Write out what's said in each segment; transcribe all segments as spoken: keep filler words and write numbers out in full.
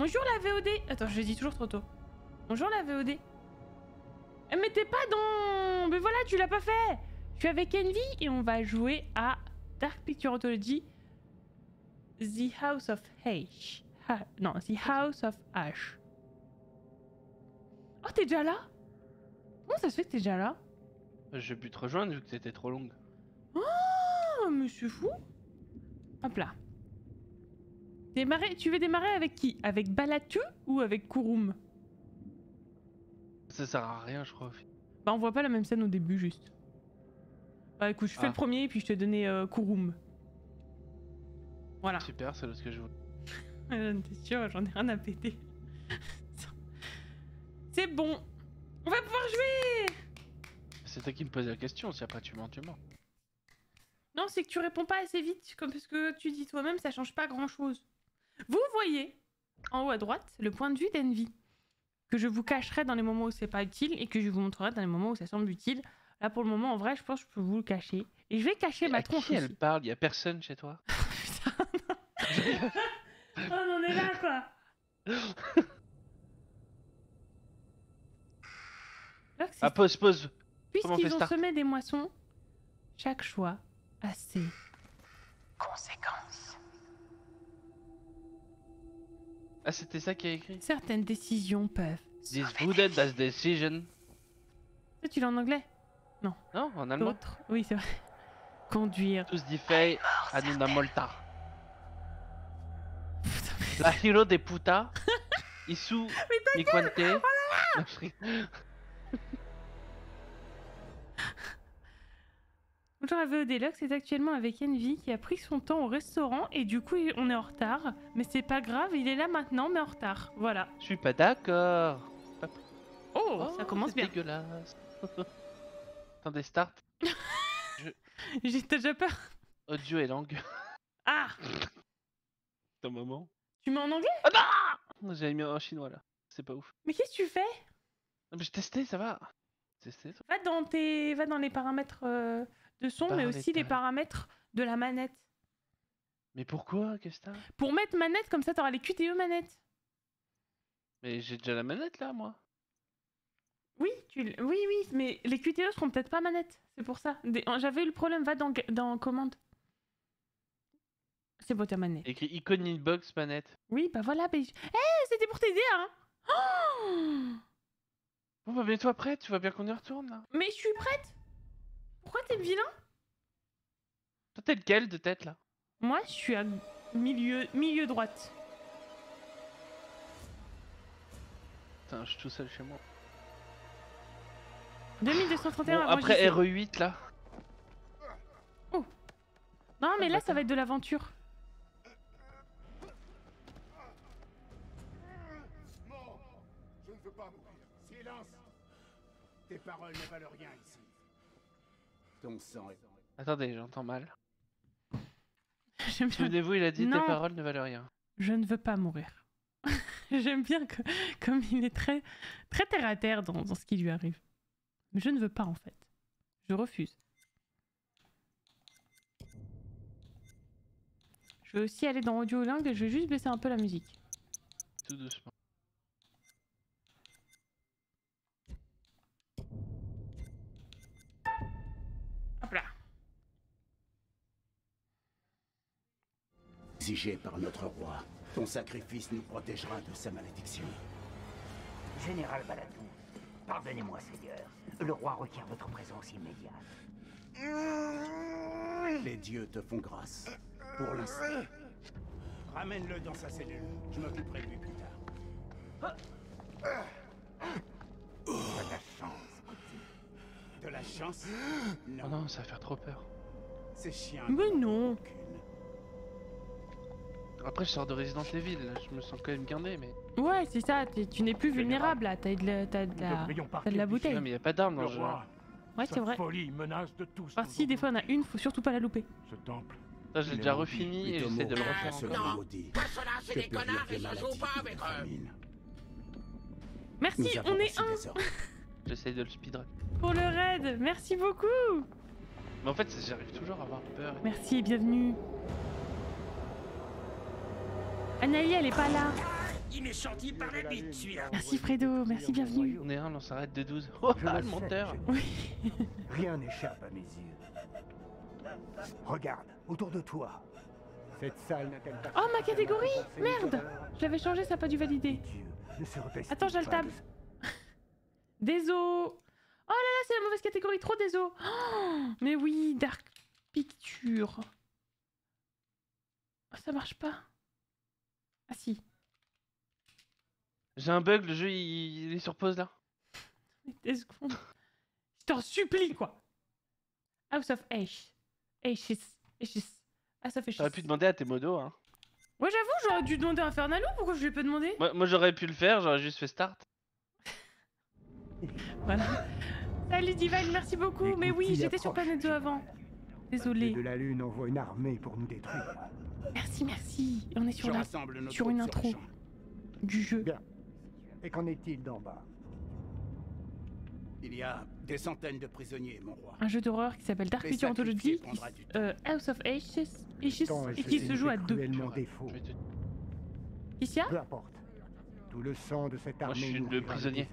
Bonjour la V O D. Attends, je dis toujours trop tôt. Bonjour la V O D. Mais t'es pas dans... Mais voilà, tu l'as pas fait. Je suis avec Envy et on va jouer à Dark Pictures Anthology. The House of H. Ha... Non, The House of Ash. Oh, t'es déjà là? Comment ça se fait que t'es déjà là? J'ai pu te rejoindre vu que t'étais trop longue. Oh, monsieur fou. Hop là. Démarrer, tu veux démarrer avec qui? Avec Balathu ou avec Kurum? Ça sert à rien, je crois. Bah, on voit pas la même scène au début, juste. Bah, écoute, je fais ah. le premier et puis je te donnais euh, Kurum. Voilà. Super, c'est ce que je voulais. T'es sûr, j'en ai rien à péter. C'est bon. On va pouvoir jouer. C'est toi qui me posais la question, si après tu mens, tu mens. Non, c'est que tu réponds pas assez vite, comme parce que tu dis toi-même, ça change pas grand-chose. Vous voyez, en haut à droite, le point de vue d'Envy, que je vous cacherai dans les moments où c'est pas utile et que je vous montrerai dans les moments où ça semble utile. Là, pour le moment, en vrai, je pense que je peux vous le cacher. Et je vais cacher et ma tronche aussi. À qui elle parle? Y a personne chez toi? Putain, non. Oh, on en est là, quoi. Ah, pause, pause. Puisqu'ils ont semé des moissons, chaque choix a ses conséquences. Ah, c'était ça qui a écrit. Certaines décisions peuvent. This vooded as decision. Ça, tu l'as en anglais? Non. Non, en allemand. D'autres, oui, c'est vrai. Conduire. Tous dit fait à Nina Molta. La hero des putas. Issu. Mais t'inquiète. Bonjour à V O D Lux, c'est actuellement avec Envy qui a pris son temps au restaurant et du coup on est en retard. Mais c'est pas grave, il est là maintenant mais en retard, voilà. Je suis pas d'accord. Oh, oh, ça commence bien. Dégueulasse. Attendez, start. Je... J'ai déjà peur. Audio et langue. Ah. Ton moment. Tu mets en anglais? Ah non, j'avais mis en chinois là, c'est pas ouf. Mais qu'est-ce que tu fais? Non mais je testais, ça va. Testé, ça. Va dans tes... Va dans les paramètres euh, de son, Par mais aussi les paramètres de la manette. Mais pourquoi? Qu'est-ce que t'as? Pour mettre manette, comme ça t'auras les Q T E manettes. Mais j'ai déjà la manette là, moi. Oui, tu... oui, oui, mais les Q T E seront peut-être pas manettes, c'est pour ça. Des... J'avais eu le problème, va dans, dans commande. C'est beau ta manette. Écrit icône inbox manette. Oui, bah voilà, bah... Eh, hey, c'était pour t'aider, hein. Oh. Bon bah mets-toi prête, tu vois bien qu'on y retourne là. Mais je suis prête. Pourquoi t'es le vilain? Toi t'es lequel de tête là? Moi je suis à milieu, milieu droite. Putain, je suis tout seul chez moi. deux mille deux cent trente et un. Bon, après R E huit là. Oh. Non mais là ça va être de l'aventure. Tes paroles ne valent rien ici. Ton sang est... Attendez, j'entends mal. Souvenez-vous, il a dit non. Tes paroles ne valent rien. Je ne veux pas mourir. J'aime bien que, comme il est très, très terre à terre dans, dans ce qui lui arrive. Mais je ne veux pas en fait. Je refuse. Je vais aussi aller dans Audiolingue et je vais juste baisser un peu la musique. Tout doucement. Exigé par notre roi, ton sacrifice nous protégera de sa malédiction. Général Balathu, pardonnez-moi, Seigneur. Le roi requiert votre présence immédiate. Les dieux te font grâce. Pour l'instant. Ramène-le dans sa cellule. Je m'occuperai de lui plus tard. Oh. De la chance. De la chance? Non, oh non, ça va faire trop peur. Ces chiens. Mais non. Après je sors de Resident Evil, je me sens quand même gardé mais... Ouais c'est ça, tu n'es plus vulnérable là, t'as de, de, de la bouteille. Non mais y a pas d'armes dans le jeu. Ouais c'est vrai. Enfin si des fois on a une, faut surtout pas la louper. Ce temple. Ça j'ai déjà refini et j'essaie de le refaire encore. Non, cela c'est des connards et ça joue pas avec eux. Merci, on est un. J'essaie de le speedrun. Pour le raid, merci beaucoup. Mais en fait j'arrive toujours à avoir peur. Merci et bienvenue. Anaï, elle est pas là. qui m'est chanti par la bite, celui-là. Merci Fredo, merci, bienvenue. On est un, on s'arrête de douze. Oh, ah, le menteur. Oui. Rien n'échappe à mes yeux. Regarde, autour de toi. Cette salle n'a-t-elle pas... Oh, ma catégorie. Merde. Je l'avais changé, ça n'a pas dû valider. Attends, j'ai le tab. Désolé. Oh là là, c'est la mauvaise catégorie, trop désolé. Oh, mais oui, Dark Picture. Oh, ça marche pas. Ah si. J'ai un bug, le jeu il, il est sur pause là. Deux secondes. Je t'en supplie quoi. House of Ashes. Ashes. Ashes. House of Ashes. T'aurais pu demander à tes modos hein. Ouais j'avoue, j'aurais dû demander à Infernalo, pourquoi je lui ai pas demandé. Moi, moi j'aurais pu le faire, j'aurais juste fait start. Voilà. Salut Divine, merci beaucoup. Écoute, mais oui, j'étais sur Planète deux avant. Désolé. De la lune envoie une armée pour nous détruire. Merci, merci. On est sur, la... sur une intro sur du jeu. Bien. Et qu'en est-il d'en bas? Il y a des centaines de prisonniers, mon roi. Un jeu d'horreur qui s'appelle Dark Pictures Anthology, euh, House of Ashes, et qui se joue à deux. Ici, peu importe. Tout le sang de cette armée. Moi, je suis le prisonnier.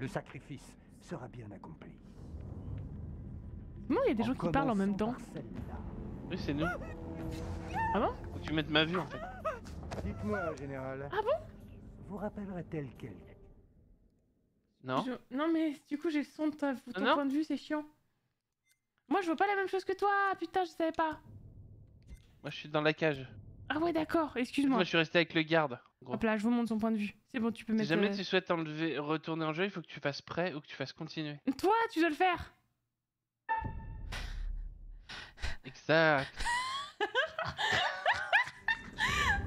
Le sacrifice sera bien accompli. Comment il y a des en gens qui parlent en même temps? Oui, c'est nous. Ah bon? Faut que tu mettes ma vue en fait. Dites-moi, général. Ah bon? Vous rappellera-t-elle quelle? Non. Je... Non mais du coup j'ai le son de ta... ton non. point de vue, c'est chiant. Moi je vois pas la même chose que toi, putain je savais pas. Moi je suis dans la cage. Ah ouais d'accord, excuse-moi. Moi je suis resté avec le garde. Gros. Hop là, je vous montre son point de vue. C'est bon, tu peux mettre... Si jamais tu souhaites enlever... retourner en jeu, il faut que tu fasses prêt ou que tu fasses continuer. Toi, tu dois le faire. Exact.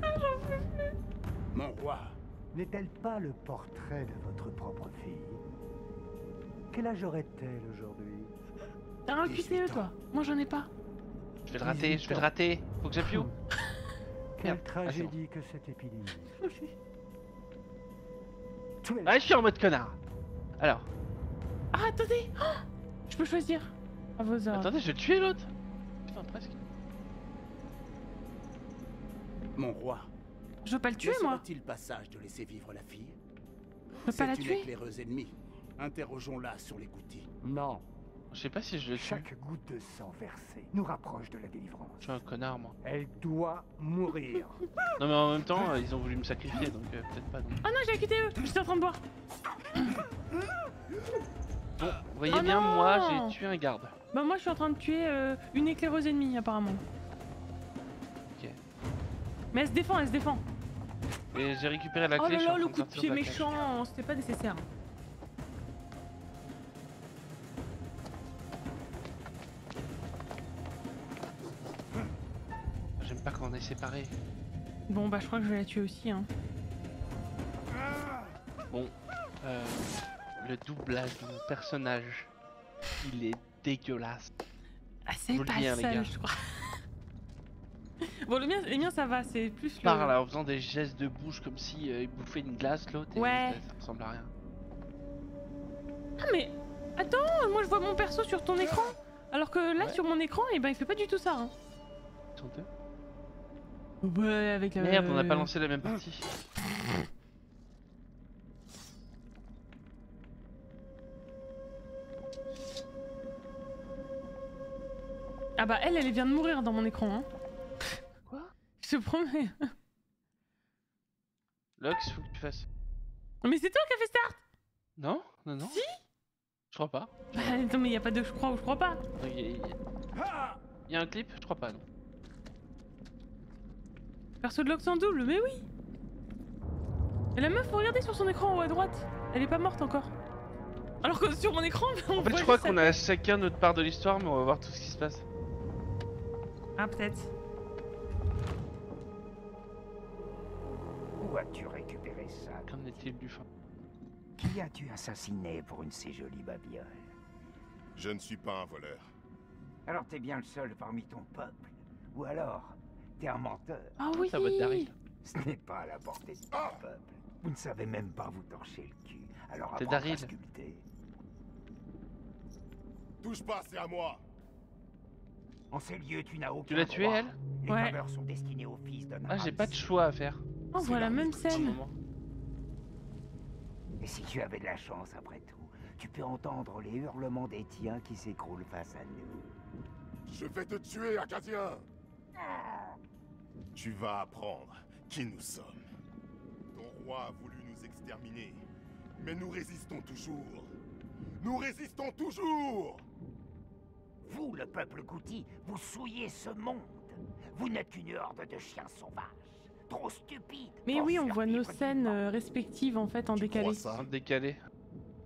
J'en peux plus. Mon roi, n'est-elle pas le portrait de votre propre fille? Quel âge aurait-elle aujourd'hui? T'as un Q T E toi? Moi j'en ai pas. Je vais le rater, je vais le rater. Faut que j'appuie où? Quelle tragédie ah, bon. que cette épidémie. Ah, je suis en mode connard. Alors. Ah, attendez oh. Je peux choisir. À vos ordres. Attendez, je vais tuer l'autre. Putain, presque. Mon roi. Je veux pas le tuer, moi. Serait-il passage de laisser vivre la fille? Je veux pas la tuer. C'est une éclaireuse ennemie. Interrogeons-la sur les gouttis. Non. Je sais pas si je le tue. Chaque goutte de sang versée nous rapproche de la délivrance. Je suis un connard, moi. Elle doit mourir. Non, mais en même temps, ils ont voulu me sacrifier, donc euh, peut-être pas. Donc. Oh non, j'ai acquitté eux. Je suis en train de boire. Bon, vous voyez oh bien, non moi, j'ai tué un garde. Bah, moi, je suis en train de tuer euh, une éclaireuse ennemie, apparemment. Ok. Mais elle se défend, elle se défend. Et j'ai récupéré la clé. Oh là là, le coup de pied méchant, c'était pas nécessaire. J'aime pas quand on est séparés. Bon bah je crois que je vais la tuer aussi hein. Bon, euh, le doublage de mon personnage, il est dégueulasse. Ah c'est pas le mien, les gars. Je crois. Bon le mien, les miens ça va, c'est plus le... Par là, en faisant des gestes de bouche comme si euh, il bouffait une glace l'autre, ouais. Ça ressemble à rien. Ah mais, attends, moi je vois mon perso sur ton écran. Alors que là ouais. sur mon écran, eh ben, il fait pas du tout ça hein. Ils sont deux. Ouais, avec la merde, on a pas lancé la même partie. Ah bah elle, elle vient de mourir dans mon écran. Hein. Quoi? Je te promets. Lox, faut que tu fasses. Mais c'est toi qui as fait start? Non, non, non. Si? Je crois pas. Bah attends, mais y a pas de je crois ou je crois pas. Y'a un clip? Je crois pas, non. Perso de Lox en double, mais oui. Et la meuf, regardez sur son écran en haut à droite, elle est pas morte encore. Alors que sur mon écran, on en fait, je crois qu'on a chacun notre part de l'histoire, mais on va voir tout ce qui se passe. Ah, peut-être. Où as-tu récupéré ça? Qu'en est-il du fin? Qui as-tu assassiné pour une si jolie babiole? Je ne suis pas un voleur. Alors t'es bien le seul parmi ton peuple, ou alors... T'es un menteur. Ah oui. Ça va t'arriver. Ce n'est pas à la portée de ton peuple. Vous ne savez même pas vous torcher le cul. Alors après, à sculpter. Touche pas, c'est à moi. En ces lieux, tu n'as aucun. Tu l'as tué, elle? Les ouais. Sont destinés au fils d'un. Ah, j'ai pas de choix à faire. On voit la même scène. Et si tu avais de la chance, après tout, tu peux entendre les hurlements des tiens qui s'écroulent face à nous. Je vais te tuer, Acadien! Ah. Tu vas apprendre qui nous sommes. Ton roi a voulu nous exterminer, mais nous résistons toujours. Nous résistons toujours! Vous, le peuple Gouti, vous souillez ce monde. Vous n'êtes qu'une horde de chiens sauvages. Trop stupide. Mais oui, on voit nos scènes euh, respectives en fait en tu décalé. Ça en décalé.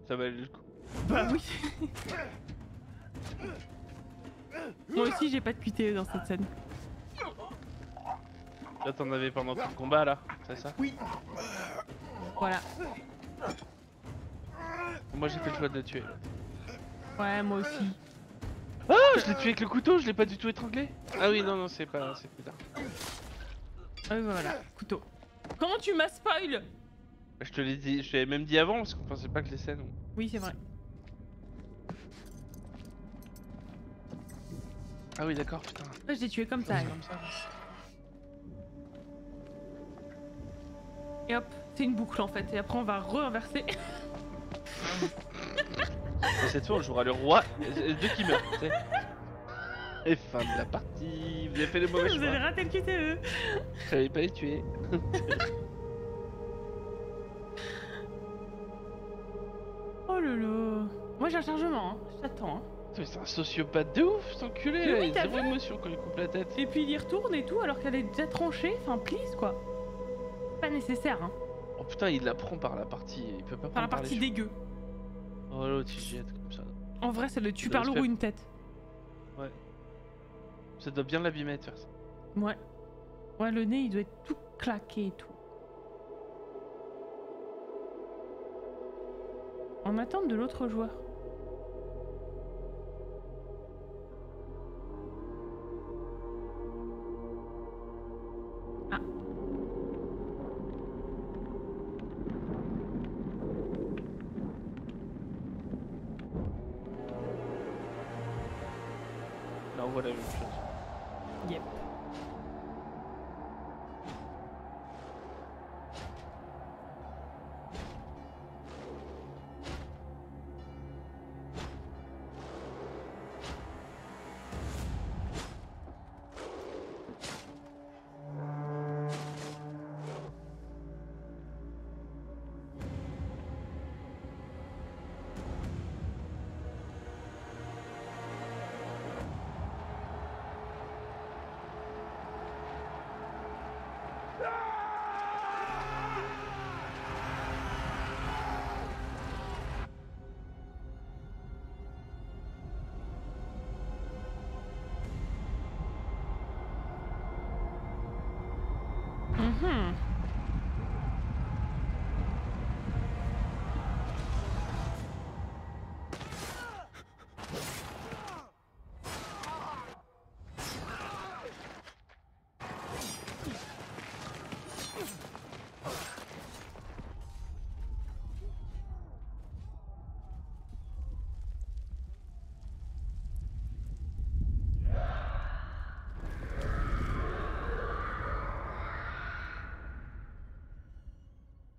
Ça va aller le coup. Bah oui. Moi aussi, j'ai pas de Q T E dans cette scène. Là, t'en avais pendant tout le combat là, c'est ça? Oui. Voilà. Moi, j'ai fait le choix de le tuer. Ouais, moi aussi. Ah, je l'ai tué avec le couteau, je l'ai pas du tout étranglé. Ah oui, non, non, c'est pas, c'est plus tard. Ah voilà, couteau. Comment tu m'as spoil? Je te l'ai dit, je l'avais même dit avant parce qu'on pensait pas que les scènes. Oui, c'est vrai. Ah oui, d'accord, putain. Je l'ai tué comme ça. Comme ça. Et hop, c'est une boucle en fait. Et après, on va re-inverser. Cette fois, on jouera le roi de qui meurt. T'sais. Et fin de la partie. Vous avez fait les mauvais choix. Vous avez raté le Q T E. J'avais pas les tuer. Oh lolo. Moi j'ai un chargement, hein. J'attends. Hein. C'est un sociopathe de ouf, cet enculé. Là, oui, il a zéro émotion quand il coupe la tête. Et puis il y retourne et tout alors qu'elle est déjà tranchée. Enfin, please quoi. Pas nécessaire. Hein. Oh putain, il la prend par la partie. Il peut pas prendre par la partie dégueu. Oh l'autre il jette comme ça. En vrai ça le tue par lourd ou une tête. Ouais. Ça doit bien l'abîmer de faire ça. Ouais. Ouais le nez il doit être tout claqué et tout. En attente de l'autre joueur.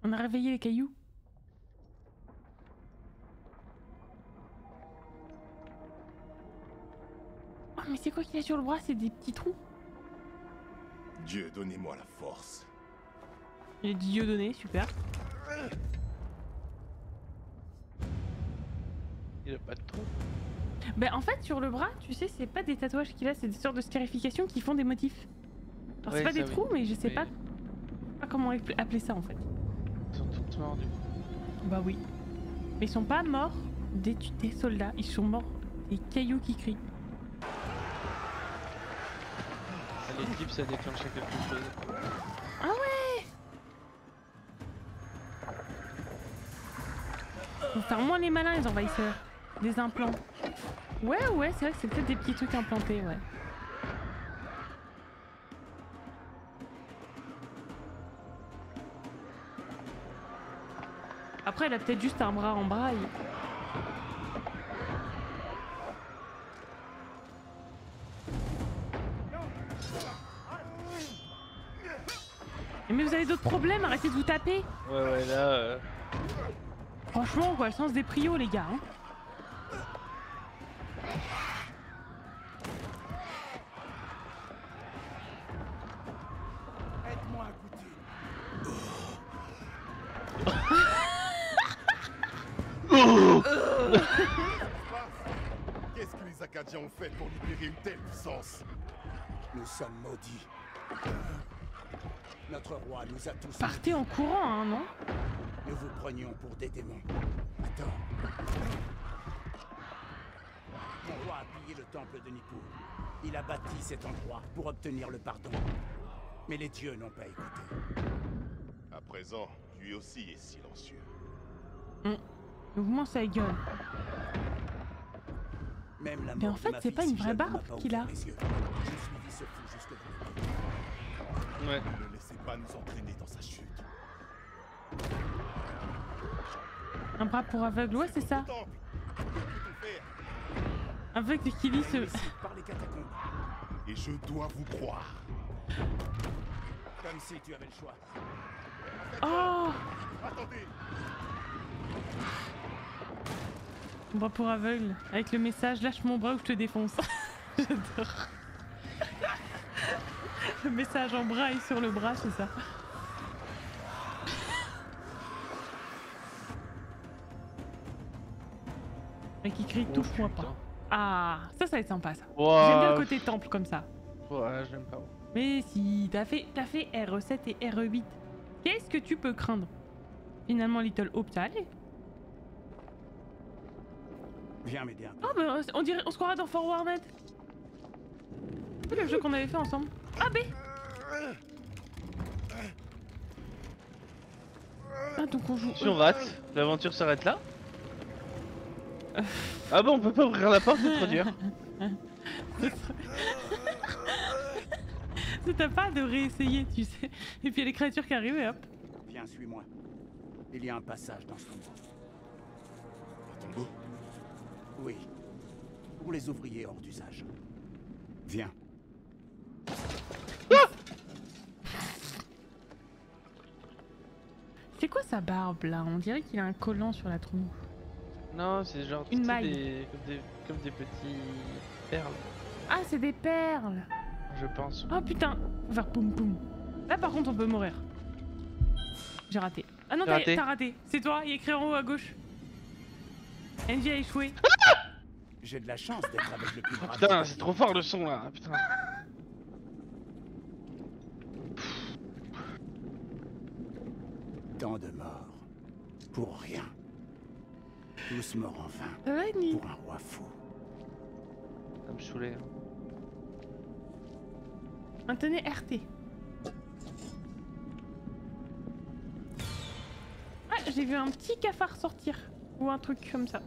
On a réveillé les cailloux. Oh mais c'est quoi qu'il a sur le bras? C'est des petits trous. Dieu, donnez-moi la force. Il est Dieu donné, super. Il a pas de trous. Bah en fait sur le bras, tu sais, c'est pas des tatouages qu'il a, c'est des sortes de scarifications qui font des motifs. Alors ouais, c'est pas des trous, mais je sais oui. pas, pas comment appeler ça en fait. Ils sont tous morts du coup. Bah oui. Mais ils sont pas morts des, des soldats, ils sont morts des cailloux qui crient. Les clips ça déclenche quelque chose. Ah ouais. On fait moins les malins les envahisseurs. Des implants. Ouais ouais c'est vrai que c'est peut-être des petits trucs implantés ouais. Après, elle a peut-être juste un bras en braille. Mais vous avez d'autres problèmes, arrêtez de vous taper. Ouais, ouais, là... Euh... Franchement, on voit le sens des prios, les gars. Hein. Ont fait pour libérer une telle puissance. Nous sommes maudits. Notre roi nous a tous... Partez maudits. En courant, hein, non? Nous vous prenions pour des démons. Attends. Mon roi a pillé le temple de Nippur. Il a bâti cet endroit pour obtenir le pardon. Mais les dieux n'ont pas écouté. À présent, lui aussi est silencieux. Mmh. Mouvement sa gueule. Mais en fait, c'est pas une vraie barbe qu'il a. Ouais. Ne laissez pas nous entraîner dans sa chute. Un bras pour aveugle, ouais, c'est ça. Aveugle qui lit ce. Et je dois vous croire. Comme si tu avais le choix. Oh. Attendez. Mon bras pour aveugle, avec le message lâche mon bras ou je te défonce. J'adore. Le message en braille sur le bras, c'est ça. Le mec qui crie oh, touche-moi pas. Ah, ça, ça va être sympa ça. Wow. J'aime bien le côté temple comme ça. Ouais, j'aime pas. Mais si, t'as fait, t'as fait R sept et R huit. Qu'est-ce que tu peux craindre? Finalement, Little Hope, t'as allé. Viens m'aider. Oh bah on dirait, on se croirait dans Fort Warnet. C'est le jeu qu'on avait fait ensemble. Ah B. Ah donc on joue. Si on rate, l'aventure s'arrête là. Ah bah on peut pas ouvrir la porte, c'est trop dur. T'as pas de réessayer, tu sais. Et puis il y a les créatures qui arrivent et hop. Viens, suis-moi. Il y a un passage dans ce tombeau. Dans ton beau. Oui, pour les ouvriers hors d'usage. Viens. Ah c'est quoi sa barbe là? On dirait qu'il a un collant sur la tronche. Non, c'est genre une maille. Des, comme, des, comme des petits perles. Ah, c'est des perles. Je pense. Oh putain, vers poum poum. Là par contre on peut mourir. J'ai raté. Ah non, t'as raté. raté. C'est toi, il est écrit en haut à gauche. Envy a échoué. J'ai de la chance d'être avec le plus brave. Putain, c'est trop fort le son là, putain. Tant de morts pour rien. Tous morts en vain pour un roi fou. Ça me saoulait. Maintenez R T. Ah, j'ai vu un petit cafard sortir. Ou un truc comme ça.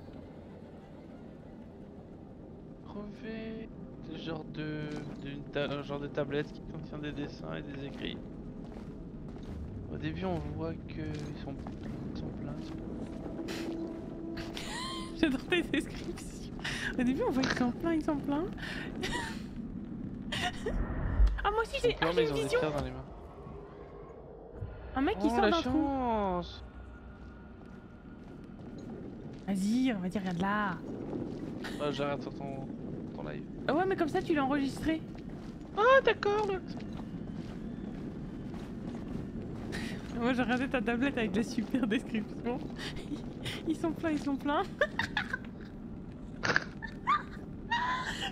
Trouver ce genre de, un genre de tablette qui contient des dessins et des écrits. Au début on voit que ils sont, ils sont pleins. J'adore tes descriptions. Au début on voit qu'ils sont pleins, ils sont pleins. Ah moi aussi j'ai ah, une vision. Un mec qui oh, sort d'un trou. Vas-y, on va dire, regarde là. Ah, j'arrête sur ton, ton live. Ah ouais, mais comme ça, tu l'as enregistré. Ah, d'accord. Moi, j'ai regardé ta tablette avec la super description. Ils sont pleins, ils sont pleins.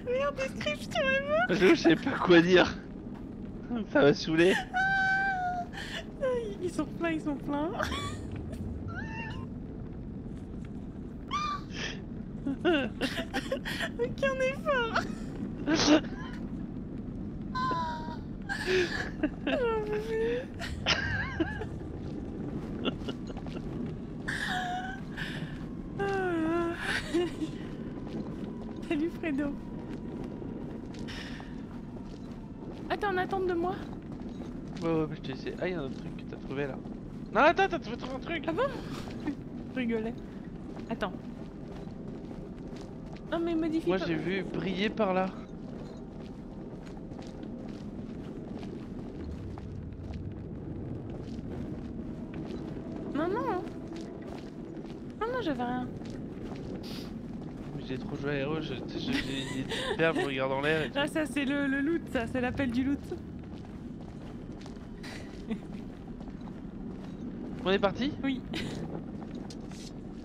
Merde, description, elle meurt. Je sais pas quoi dire. Ça va saouler. Ils sont pleins, ils sont pleins. Aucun effort. J'en veux plus. Salut Fredo. Ah t'es en attente de moi? Ouais ouais mais je t'ai essayé. Ah y'a un autre truc que t'as trouvé là. Non attends t'as trouvé un truc. Ah bon? Je rigolais. Attends. Non mais modifie. Moi j'ai vu briller par là. Non non. Non non non, j'avais rien. J'ai trop joué à R E, j'ai des perles, je regarde en l'air. Là, ça, c'est le, le loot, ça, c'est l'appel du loot. On est parti? Oui.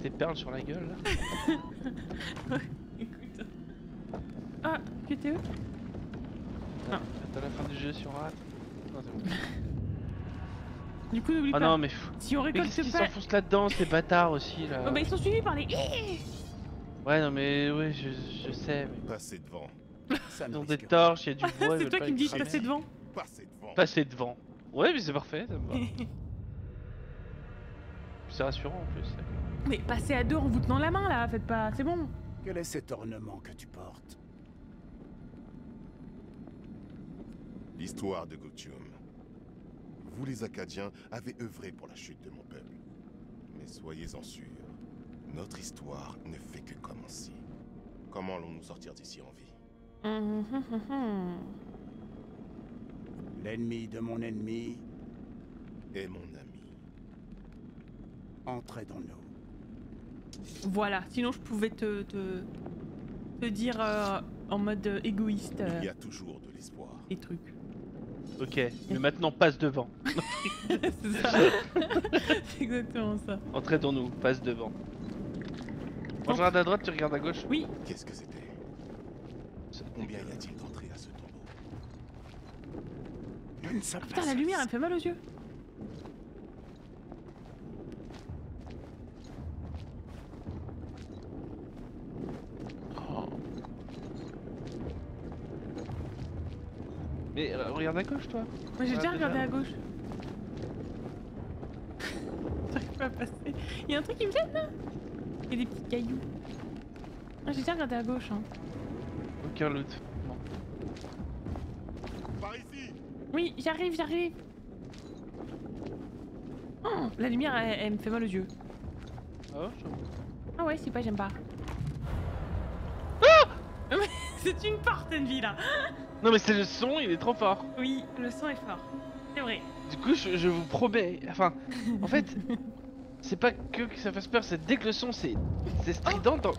T'es perles sur la gueule là. Ouais, écoute. Ah, Q T E? Non. T'as la fin du jeu si on rate. Non, c'est bon. Du coup, n'oublie oh pas. Non, mais fou. Si on récolte pas. Ils s'enfoncent là-dedans, ces bâtards aussi là. Oh, bah ils sont suivis par les. Ouais, non, mais ouais, je, je sais. Mais... Passer devant. Ils ont des torches, il y a du bois. C'est toi qui me dis passer devant. Passer devant. Passer devant. Ouais, mais c'est parfait, ça me va. C'est rassurant en plus. Mais passez à deux en vous tenant la main là, faites pas. C'est bon. Quel est cet ornement que tu portes? L'histoire de Gotium. Vous, les Acadiens, avez œuvré pour la chute de mon peuple. Mais soyez-en sûrs, notre histoire ne fait que commencer. Comment allons-nous sortir d'ici en vie? mmh, mmh, mmh. L'ennemi de mon ennemi est mon ami. Entrez dans nous. Voilà, sinon je pouvais te, te, te dire euh, en mode égoïste. Euh, Il y a toujours de l'espoir. Des trucs. Ok, mais maintenant passe devant. C'est ça. C'est exactement ça. Entrez dans nous, passe devant. Quand je regarde à droite, tu regardes à gauche. Oui. Qu'est-ce que c'était? Combien y a-t-il d'entrées à ce tombeau? Une seule. Putain, la lumière, elle me fait mal aux yeux. Mais regarde à gauche, toi. Moi j'ai déjà regardé à gauche. J'arrive pas à passer. Il y a un truc qui me gêne là. Il y a des petits cailloux. J'ai déjà regardé à gauche. Hein. Aucun loot. Non. Par ici. Oui, j'arrive, j'arrive. Oh, la lumière, elle, elle me fait mal aux yeux. Ah ouais, ah ouais, c'est pas, j'aime pas. Ah c'est une porte, Envy là. Non mais c'est le son, il est trop fort. Oui, le son est fort, c'est vrai. Du coup, je, je vous promets, enfin, en fait, c'est pas que que ça fasse peur, c'est dès que le son c'est strident. Oh.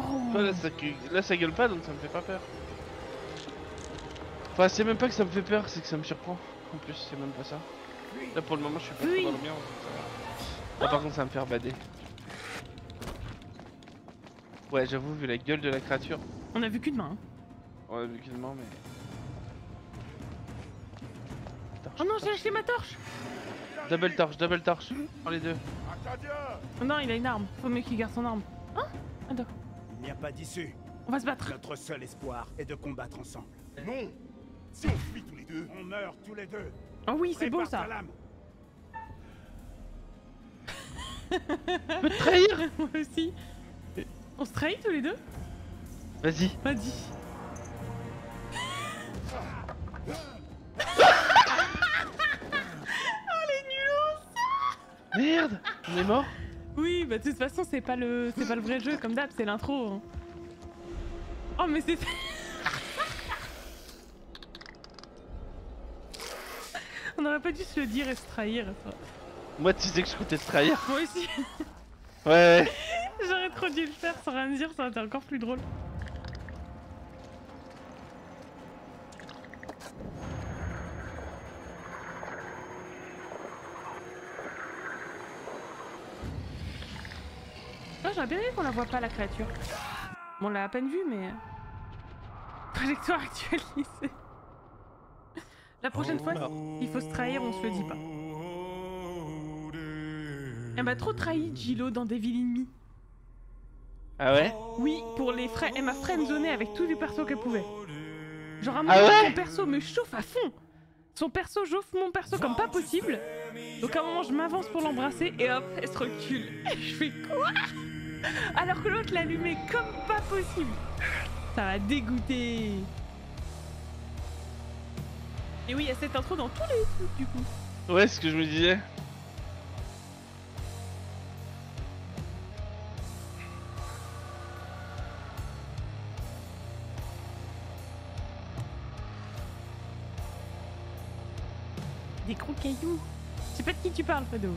Oh. Là, ça, là ça gueule pas, donc ça me fait pas peur. Enfin, c'est même pas que ça me fait peur, c'est que ça me surprend. En plus, c'est même pas ça. Là pour le moment, je suis pas oui. trop dans le mien. Ah, par contre, ça va me faire bader. Ouais, j'avoue, vu la gueule de la créature. On a vu qu'une main. Hein. On a vu qu'une main, mais. Torche, oh non, j'ai acheté ma torche. Double torche, double torche. Prends les deux. Oh non, il a une arme. Faut mieux qu'il garde son arme. Hein? Attends. Il n'y a pas d'issue. On va se battre. Notre seul espoir est de combattre ensemble. Non. Si on fuit tous les deux, on meurt tous les deux. Oh oui, c'est beau ça. Me trahir. Moi aussi. On se trahit tous les deux? Vas-y. Vas-y. Oh les nulos. Merde. On est mort? Oui, bah de toute façon c'est pas le c'est pas le vrai jeu comme d'hab, c'est l'intro. Hein. Oh mais c'est on aurait pas dû se le dire et se trahir. Ça. Moi tu sais que je comptais se trahir. Moi aussi. Ouais. J'aurais trop dû le faire sans rien me dire, ça aurait été encore plus drôle. Ah, j'aurais bien aimé qu'on la voit pas la créature. Bon, on l'a à peine vue, mais... Projectoire actualisé. La prochaine fois, il faut se trahir, on se le dit pas. Elle m'a trop trahi, Gilo, dans Devil in Me. Ah ouais? Oui, pour les frais, elle m'a friendzonné avec tous les persos qu'elle pouvait. Genre à moi, ah ouais, son perso me chauffe à fond. Son perso chauffe mon perso comme pas possible. Donc à un moment, je m'avance pour l'embrasser et hop, elle se recule. Je fais quoi? Alors que l'autre l'allumait comme pas possible. Ça m'a dégoûté. Et oui, il y a cette intro dans tous les trucs du coup. Ouais, c'est ce que je me disais. Des gros cailloux. Je sais pas de qui tu parles, Fado.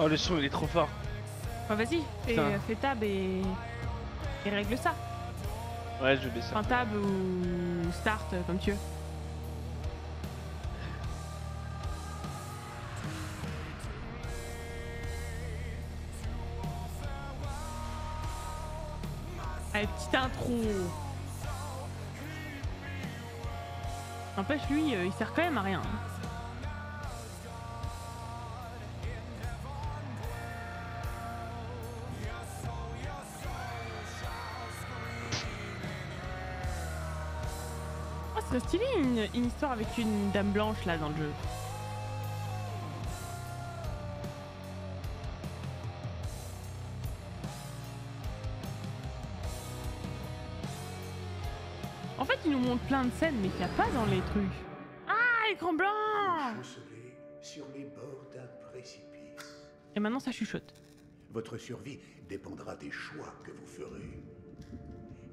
Oh, le son il est trop fort. Oh, vas-y, fais, euh, fais tab et... et règle ça. Ouais, je vais baisser. Enfin, tab ou start, comme tu veux. Allez, petite intro. N'empêche, lui, il sert quand même à rien. C'est stylé une, une histoire avec une dame blanche là dans le jeu. En fait, ils nous montrent plein de scènes mais qu'il n'y a pas dans les trucs. Ah, écran blanc! Sur les bords d'un précipice. Et maintenant ça chuchote. Votre survie dépendra des choix que vous ferez.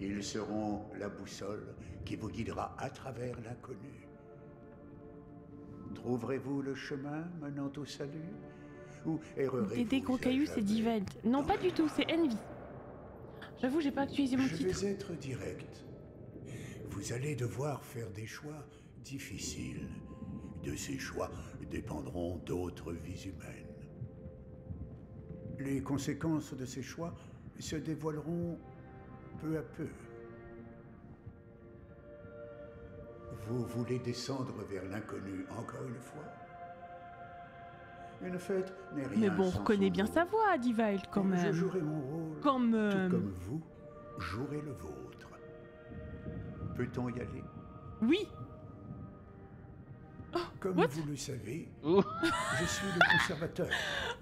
Ils seront la boussole qui vous guidera à travers l'inconnu. Trouverez-vous le chemin menant au salut ou errerez-vous? Des gros cailloux, c'est Divent. Non, pas du tout, c'est Envy. J'avoue, j'ai pas actualisé mon titre. Je vais être direct. Vous allez devoir faire des choix difficiles. De ces choix dépendront d'autres vies humaines. Les conséquences de ces choix se dévoileront peu à peu. Vous voulez descendre vers l'inconnu encore une fois? Une fête n'est rien. Mais bon, on reconnaît bien sa voix, Divine, quand même. Je jouerai mon rôle. Comme, euh... Tout comme vous, jouerez le vôtre. Peut-on y aller? Oui. Oh, comme what? Vous le savez, je suis le conservateur.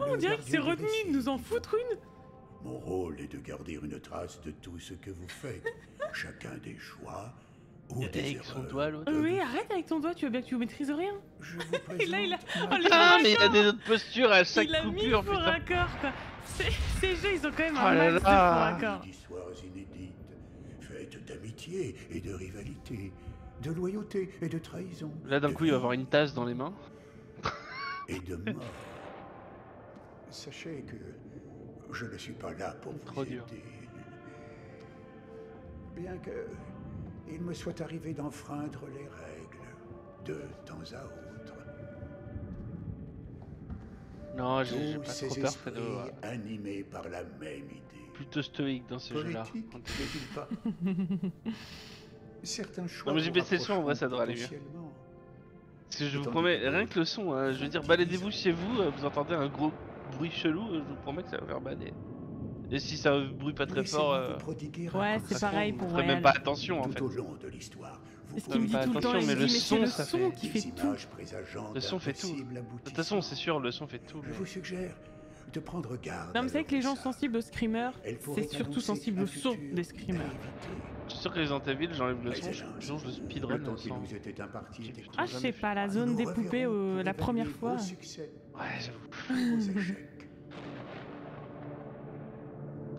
Oh, le on dirait qu'il s'est retenu de nous en foutre une. Mon rôle est de garder une trace de tout ce que vous faites, chacun des choix ou des avec erreurs. Son doigt, l'autre. Oh oui, arrête avec ton doigt, tu vois bien que tu ne maîtrises rien. Je vous présente. Et là, il a... oh, ah, mais il y a des autres postures à chaque il coupure. Il a mis corps, quoi. Ces jeux, ils ont quand même un max de faux raccords. Histoires inédites, faites d'amitié et de rivalité, de loyauté et de trahison. Là, d'un coup, vie, il va avoir une tasse dans les mains. Et de mort. Sachez que... je ne suis pas là pour vous aider. Bien que il me soit arrivé d'enfreindre les règles de temps à autre. Non, j'ai pas trop peur, Fredo. Animés par la même idée. Plutôt stoïque dans ce jeu-là. N'est-il pas ? Certains choix. Non mais j'ai baissé le son, en vrai ça devrait aller mieux. Parce que je vous promets, rien que le son, hein, je veux dire, baladez-vous chez vous, vous entendez un gros bruit chelou, je vous promets que ça va faire bader. Et si ça bruit pas très fort, euh... ouais, c'est pareil pour moi. Faites même pas attention en fait. Tout au long de l'histoire, vous faites même pas attention, mais le son, ça fait. Le son fait tout. De toute façon, c'est sûr, le son fait tout. Je vous suggère de prendre garde. Non, mais c'est vrai que les gens sensibles aux screamers, c'est surtout sensible au son des screamers. Je suis sûr que les Antavilles, j'enlève le son, sinon je le speedrun dans le son. Ah, je sais pas, la zone des poupées la première fois. Ouais, j'avoue.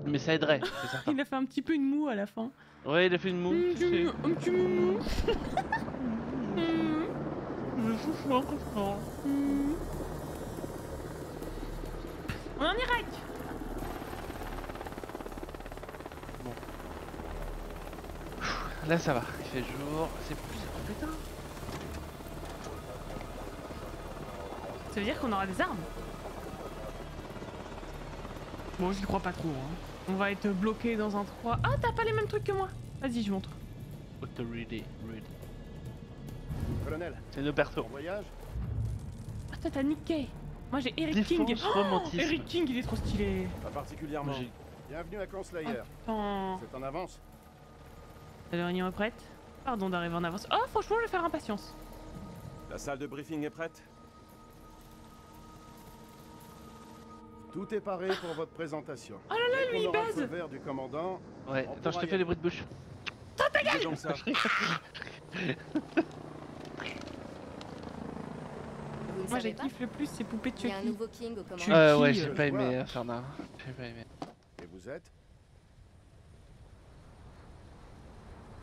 Mais ça aiderait, c'est certain. Il a fait un petit peu une moue à la fin. Ouais, il a fait une moue. Un petit moumou. Je souffle encore. On est en Irak. Bon. Là ça va, il fait jour, c'est plus... oh putain. Ça veut dire qu'on aura des armes? Bon, j'y crois pas trop, hein. On va être bloqué dans un trois. Ah, t'as pas les mêmes trucs que moi. Vas-y, je montre. Autorité, ready. Colonel, c'est nos persos. Voyage. Ah, toi, t'as Nick Kay. Moi, j'ai Eric King. Oh, Eric King, il est trop stylé. Pas particulièrement. Bienvenue à Conslayer. Oh, c'est en avance. La réunion est prête. Pardon d'arriver en avance. Oh, franchement, je vais faire impatience. La salle de briefing est prête. Tout est paré pour votre présentation. Oh là là, lui il baise le verre du commandant. Ouais, attends, je te fais les bruits de bouche. T'as ta gueule comme ça. vous Moi, je kiffe le plus ces poupées Chucky. Euh, ouais, j'ai pas aimé Infernal. J'ai pas aimé. Et vous êtes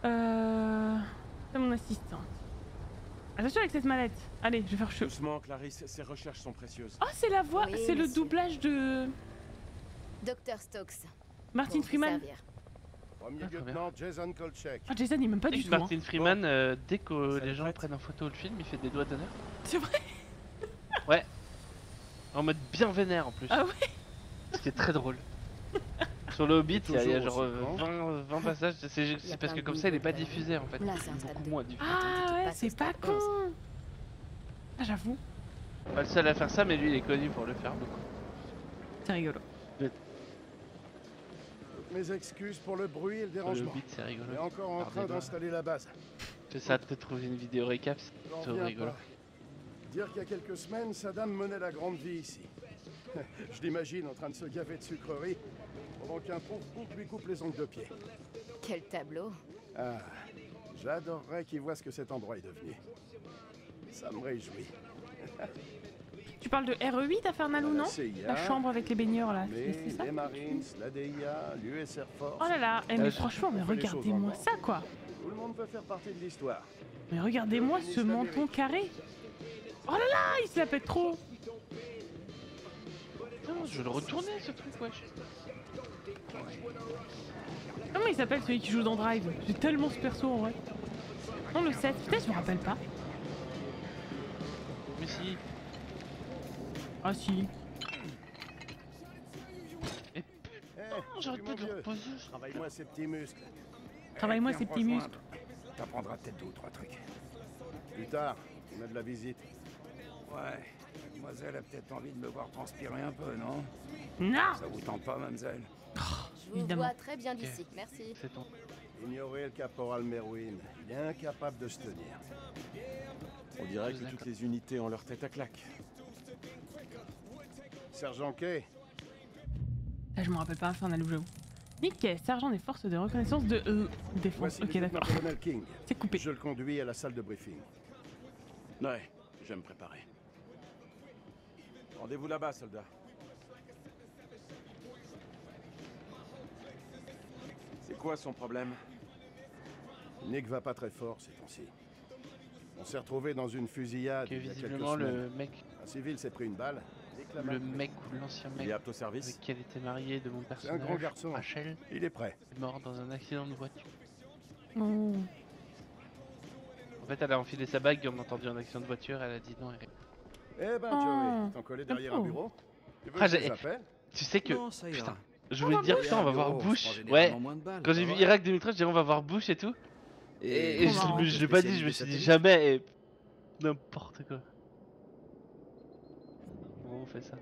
Euh. C'est mon assistante. Attention avec cette mallette. Allez, je vais faire chaud. Doucement, Clarisse, ces recherches sont précieuses. Oh, c'est la voix, oui, c'est le doublage de. Docteur Stokes. Martin Freeman. Premier lieutenant Jason Kolchak. Ah, Jason, il m'aime pas du tout. Martin Freeman, euh, dès que euh, les gens prennent en photo le film, il fait des doigts d'honneur. C'est vrai. Ouais. En mode bien vénère en plus. Ah ouais. C'était très drôle. Sur le Hobbit, il y a, y a genre vingt, vingt passages. C'est parce que comme ça, il est pas diffusé en fait. Là, beaucoup moins diffusé. Ah ouais, c'est pas con. Ah, j'avoue. Pas le seul à faire ça, mais lui, il est connu pour le faire beaucoup. C'est rigolo. Mes excuses pour le bruit et le dérangement. C'est rigolo. On est encore en train d'installer la base. C'est ça, te trouver une vidéo récap, c'est trop rigolo. Dire qu'il y a quelques semaines, Saddam menait la grande vie ici. Je l'imagine en train de se gaver de sucreries pendant qu'un pauvre couple lui coupe les ongles de pied. Quel tableau. Ah, j'adorerais qu'il voit ce que cet endroit est devenu. Ça me réjouit. Tu parles de R E huit à Fernalou, non? La chambre avec les baigneurs là, c'est ça? Les Marines, la D I A, l'U S Air Force. Oh là là, eh, mais franchement, mais regardez-moi ça quoi. Tout le monde peut faire partie de l'histoire. Mais regardez-moi ce menton carré. Oh là là, il se la pète trop. Putain, je vais le retourner ce truc, wesh. Comment il s'appelle celui qui joue dans Drive? J'ai tellement ce perso en vrai. Non, le sept, putain, je me rappelle pas. Mais si. Ah si. Et putain, j'arrête pas de le reposer. Travaille-moi ces petits muscles. Travaille-moi ces petits muscles. T'apprendras peut-être deux ou trois trucs. Plus tard, on a de la visite. Ouais, mademoiselle a peut-être envie de me voir transpirer un peu, non? Non. Ça vous tente pas, mademoiselle? Je vous vois très bien d'ici, merci. C'est ton. Ignorez le caporal Merwin, il est incapable de se tenir. On dirait que toutes les unités ont leur tête à claque. Sergent Kay. Là, je m'en rappelle pas, Infernal, j'avoue. Nick, sergent des forces de reconnaissance de euh, défense. Voici, ok, d'accord. C'est coupé. Je le conduis à la salle de briefing. Ouais, je vais me préparer. Rendez-vous là-bas, soldat. C'est quoi son problème? Nick va pas très fort ces temps-ci. On s'est retrouvé dans une fusillade. Que visiblement, il y a quelques le mec. Un civil s'est pris une balle. Le mec ou l'ancien mec avec qui elle était mariée de mon personnage, un grand garçon. Rachel, il est prêt. Mort dans un accident de voiture. Mmh. En fait, elle a enfilé sa bague et on a entendu un accident de voiture. Elle a dit non. Elle... Eh ben, Joey, oh. T'en collais derrière oh. un bureau. Tu, ah, que tu sais que. Non, putain, je voulais oh, dire, putain, on va voir Bush. Ouais, quand j'ai vu Irak deux mille treize, j'ai dit on va voir Bush et tout. Et, et oh, je, je l'ai pas dit, je me suis dit jamais. Et... N'importe quoi. On fait ça.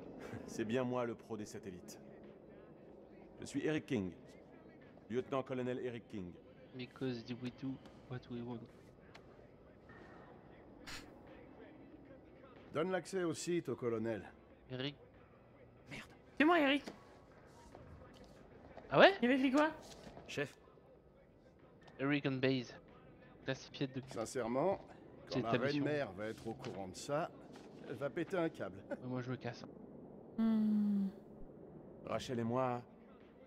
C'est bien moi le pro des satellites. Je suis Eric King, lieutenant-colonel Eric King. Because we do what we want. Donne l'accès au site au colonel. Eric. Merde. C'est moi, Eric. Ah ouais? Il avait fait quoi? Chef. Eric on base. Classifié de. Sincèrement, quand la reine mère va être au courant de ça. Elle va péter un câble. Moi je me casse. Mmh. Rachel et moi,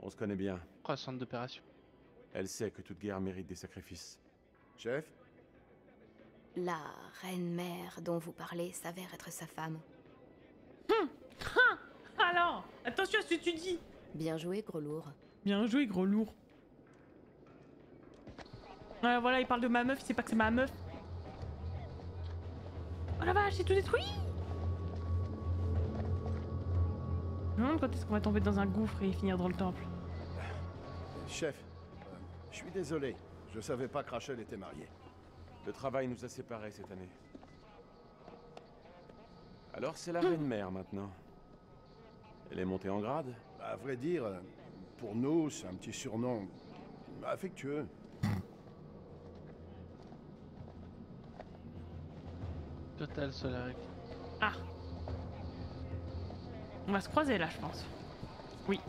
on se connaît bien. Trois centres d'opération. Elle sait que toute guerre mérite des sacrifices. Chef? La reine-mère dont vous parlez s'avère être sa femme. Hum. Ha. Alors, attention à ce que tu dis. Bien joué, gros lourd. Bien joué, gros lourd. Ouais, voilà, il parle de ma meuf, il sait pas que c'est ma meuf. Oh la vache, c'est tout détruit! Je me demande quand est-ce qu'on va tomber dans un gouffre et finir dans le temple. Chef, je suis désolé. Je savais pas que Rachel était mariée. Le travail nous a séparés cette année. Alors c'est la mmh. reine-mère maintenant. Elle est montée en grade. À vrai dire, pour nous, c'est un petit surnom affectueux. Total Solaric. Ah! On va se croiser là, je pense. Oui.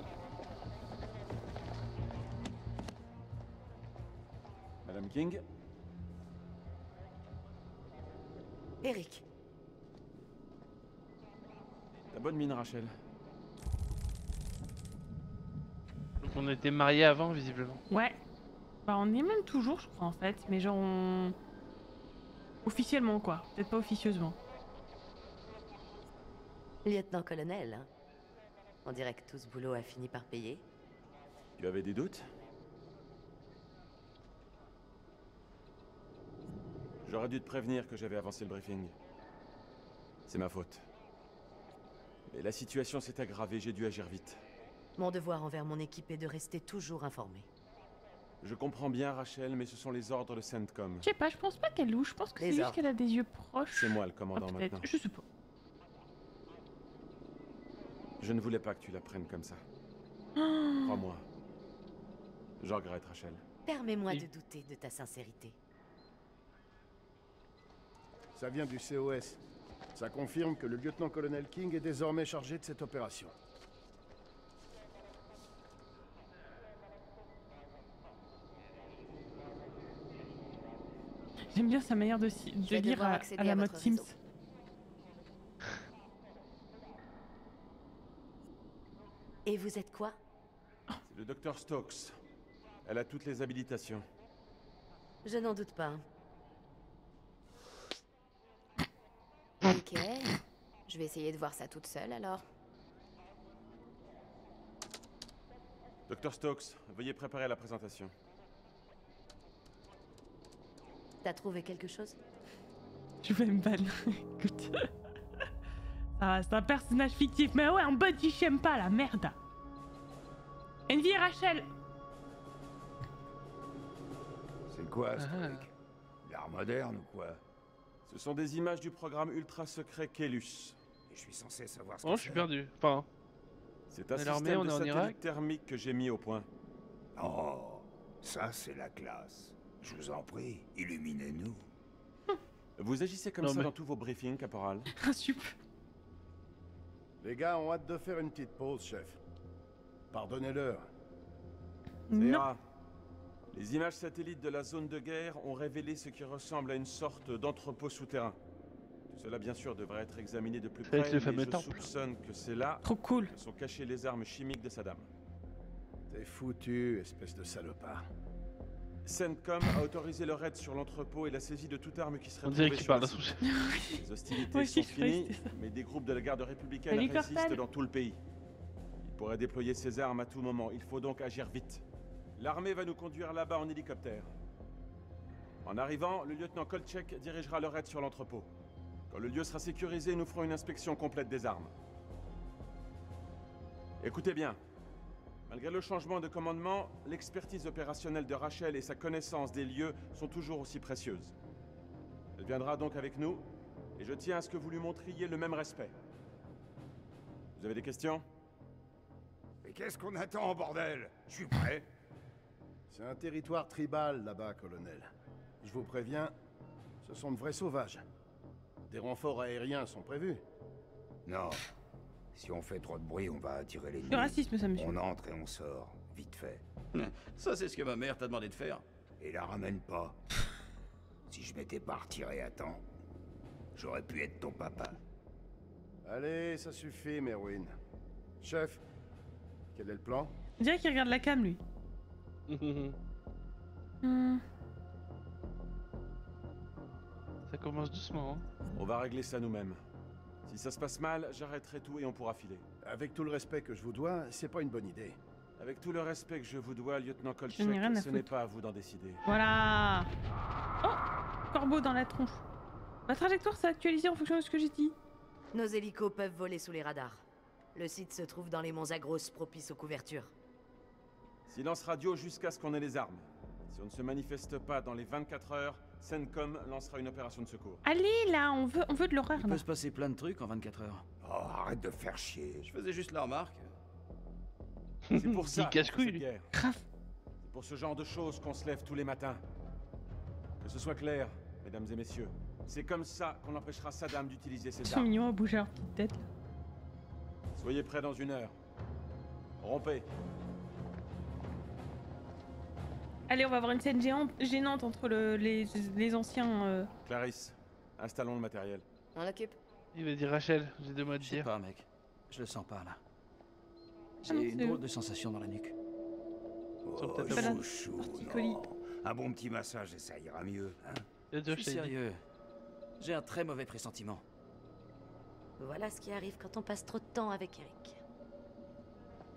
Madame King? Eric. T'as bonne mine, Rachel. Donc on était mariés avant, visiblement. Ouais. Bah on est même toujours, je crois, en fait. Mais genre on... Officiellement, quoi. Peut-être pas officieusement. Lieutenant-colonel, hein. On dirait que tout ce boulot a fini par payer. Tu avais des doutes? J'aurais dû te prévenir que j'avais avancé le briefing. C'est ma faute. Mais la situation s'est aggravée, j'ai dû agir vite. Mon devoir envers mon équipe est de rester toujours informé. Je comprends bien, Rachel, mais ce sont les ordres de CENTCOM. Je sais pas, je pense pas qu'elle louche, je pense que c'est juste qu'elle a des yeux proches. C'est moi le commandant ah, maintenant. Je sais pas. Je ne voulais pas que tu la prennes comme ça. Mmh. Crois-moi. Je regrette, Rachel. Permets-moi oui. de douter de ta sincérité. Ça vient du C O S. Ça confirme que le lieutenant-colonel King est désormais chargé de cette opération. J'aime bien sa manière de, si de dire à, à la mode Sims. Et vous êtes quoi? C'est le docteur Stokes. Elle a toutes les habilitations. Je n'en doute pas. Ok, je vais essayer de voir ça toute seule alors. Docteur Stokes, veuillez préparer la présentation. T'as trouvé quelque chose? Je vais me battre, écoute. Ah, c'est un personnage fictif, mais ouais, en body shame pas la merde. Envy et Rachel. C'est quoi ce ah. truc? L'art moderne ou quoi? Ce sont des images du programme ultra secret Kellus. Et je suis censé savoir ce que c'est. Oh, je suis perdu. Enfin, c'est un système de satellite thermique que j'ai mis au point. Oh, ça c'est la classe. Je vous en prie, illuminez-nous. Vous agissez comme non, ça mais... dans tous vos briefings, caporal. Super. Les gars ont hâte de faire une petite pause, chef. Pardonnez-leur. Non. Les images satellites de la zone de guerre ont révélé ce qui ressemble à une sorte d'entrepôt souterrain. Cela, bien sûr, devrait être examiné de plus près, mais je temple. soupçonne que c'est là Trop cool. que sont cachées les armes chimiques de Saddam. T'es foutu, espèce de salopard. CENTCOM a autorisé le raid sur l'entrepôt et la saisie de toute arme qui serait trouvée sur le site. Les hostilités oui, sont finies, mais des groupes de la garde républicaine résistent Cortal. dans tout le pays. Ils pourraient déployer ces armes à tout moment, il faut donc agir vite. L'armée va nous conduire là-bas en hélicoptère. En arrivant, le lieutenant Kolchak dirigera le raid sur l'entrepôt. Quand le lieu sera sécurisé, nous ferons une inspection complète des armes. Écoutez bien. Malgré le changement de commandement, l'expertise opérationnelle de Rachel et sa connaissance des lieux sont toujours aussi précieuses. Elle viendra donc avec nous, et je tiens à ce que vous lui montriez le même respect. Vous avez des questions? Mais qu'est-ce qu'on attend, bordel? Je suis prêt. C'est un territoire tribal là-bas, colonel. Je vous préviens, ce sont de vrais sauvages. Des renforts aériens sont prévus. Non. Si on fait trop de bruit, on va attirer les ennemis. Racisme, ça, monsieur. On entre et on sort, vite fait. Ça, c'est ce que ma mère t'a demandé de faire. Et la ramène pas. Si je m'étais pas retiré à temps, j'aurais pu être ton papa. Allez, ça suffit, Merwin. Chef, quel est le plan? On dirait qu'il regarde la cam, lui. hmm. Ça commence doucement. Hein. On va régler ça nous-mêmes. Si ça se passe mal, j'arrêterai tout et on pourra filer. Avec tout le respect que je vous dois, c'est pas une bonne idée. Avec tout le respect que je vous dois, lieutenant Kolchak, ce n'est pas à vous d'en décider. Voilà. Oh, corbeau dans la tronche. Ma trajectoire s'est actualisée en fonction de ce que j'ai dit. Nos hélicos peuvent voler sous les radars. Le site se trouve dans les monts Zagros, propice aux couvertures. Silence radio jusqu'à ce qu'on ait les armes. Si on ne se manifeste pas dans les vingt-quatre heures, CENTCOM lancera une opération de secours. Allez là, on veut, on veut de l'horreur. Il peut se passer plein de trucs en vingt-quatre heures. Oh, arrête de faire chier. Je faisais juste la remarque. C'est pour ça. C'est pour ce genre de choses qu'on se lève tous les matins. Que ce soit clair, mesdames et messieurs. C'est comme ça qu'on empêchera Saddam d'utiliser ses armes. C'est mignon à bouger leur petite tête. Soyez prêts dans une heure. Rompez. Allez, on va avoir une scène géante, gênante entre le, les, les anciens... Euh... Clarisse, installons le matériel. On l'occupe. Il veut dire Rachel, j'ai deux mots à dire. Je sais pas, mec. Je le sens pas, là. J'ai ah une drôle de sensation dans la nuque. Oh, chouchou, non. Un bon petit massage et ça ira mieux, hein? Je suis sérieux. J'ai un très mauvais pressentiment. Voilà ce qui arrive quand on passe trop de temps avec Eric.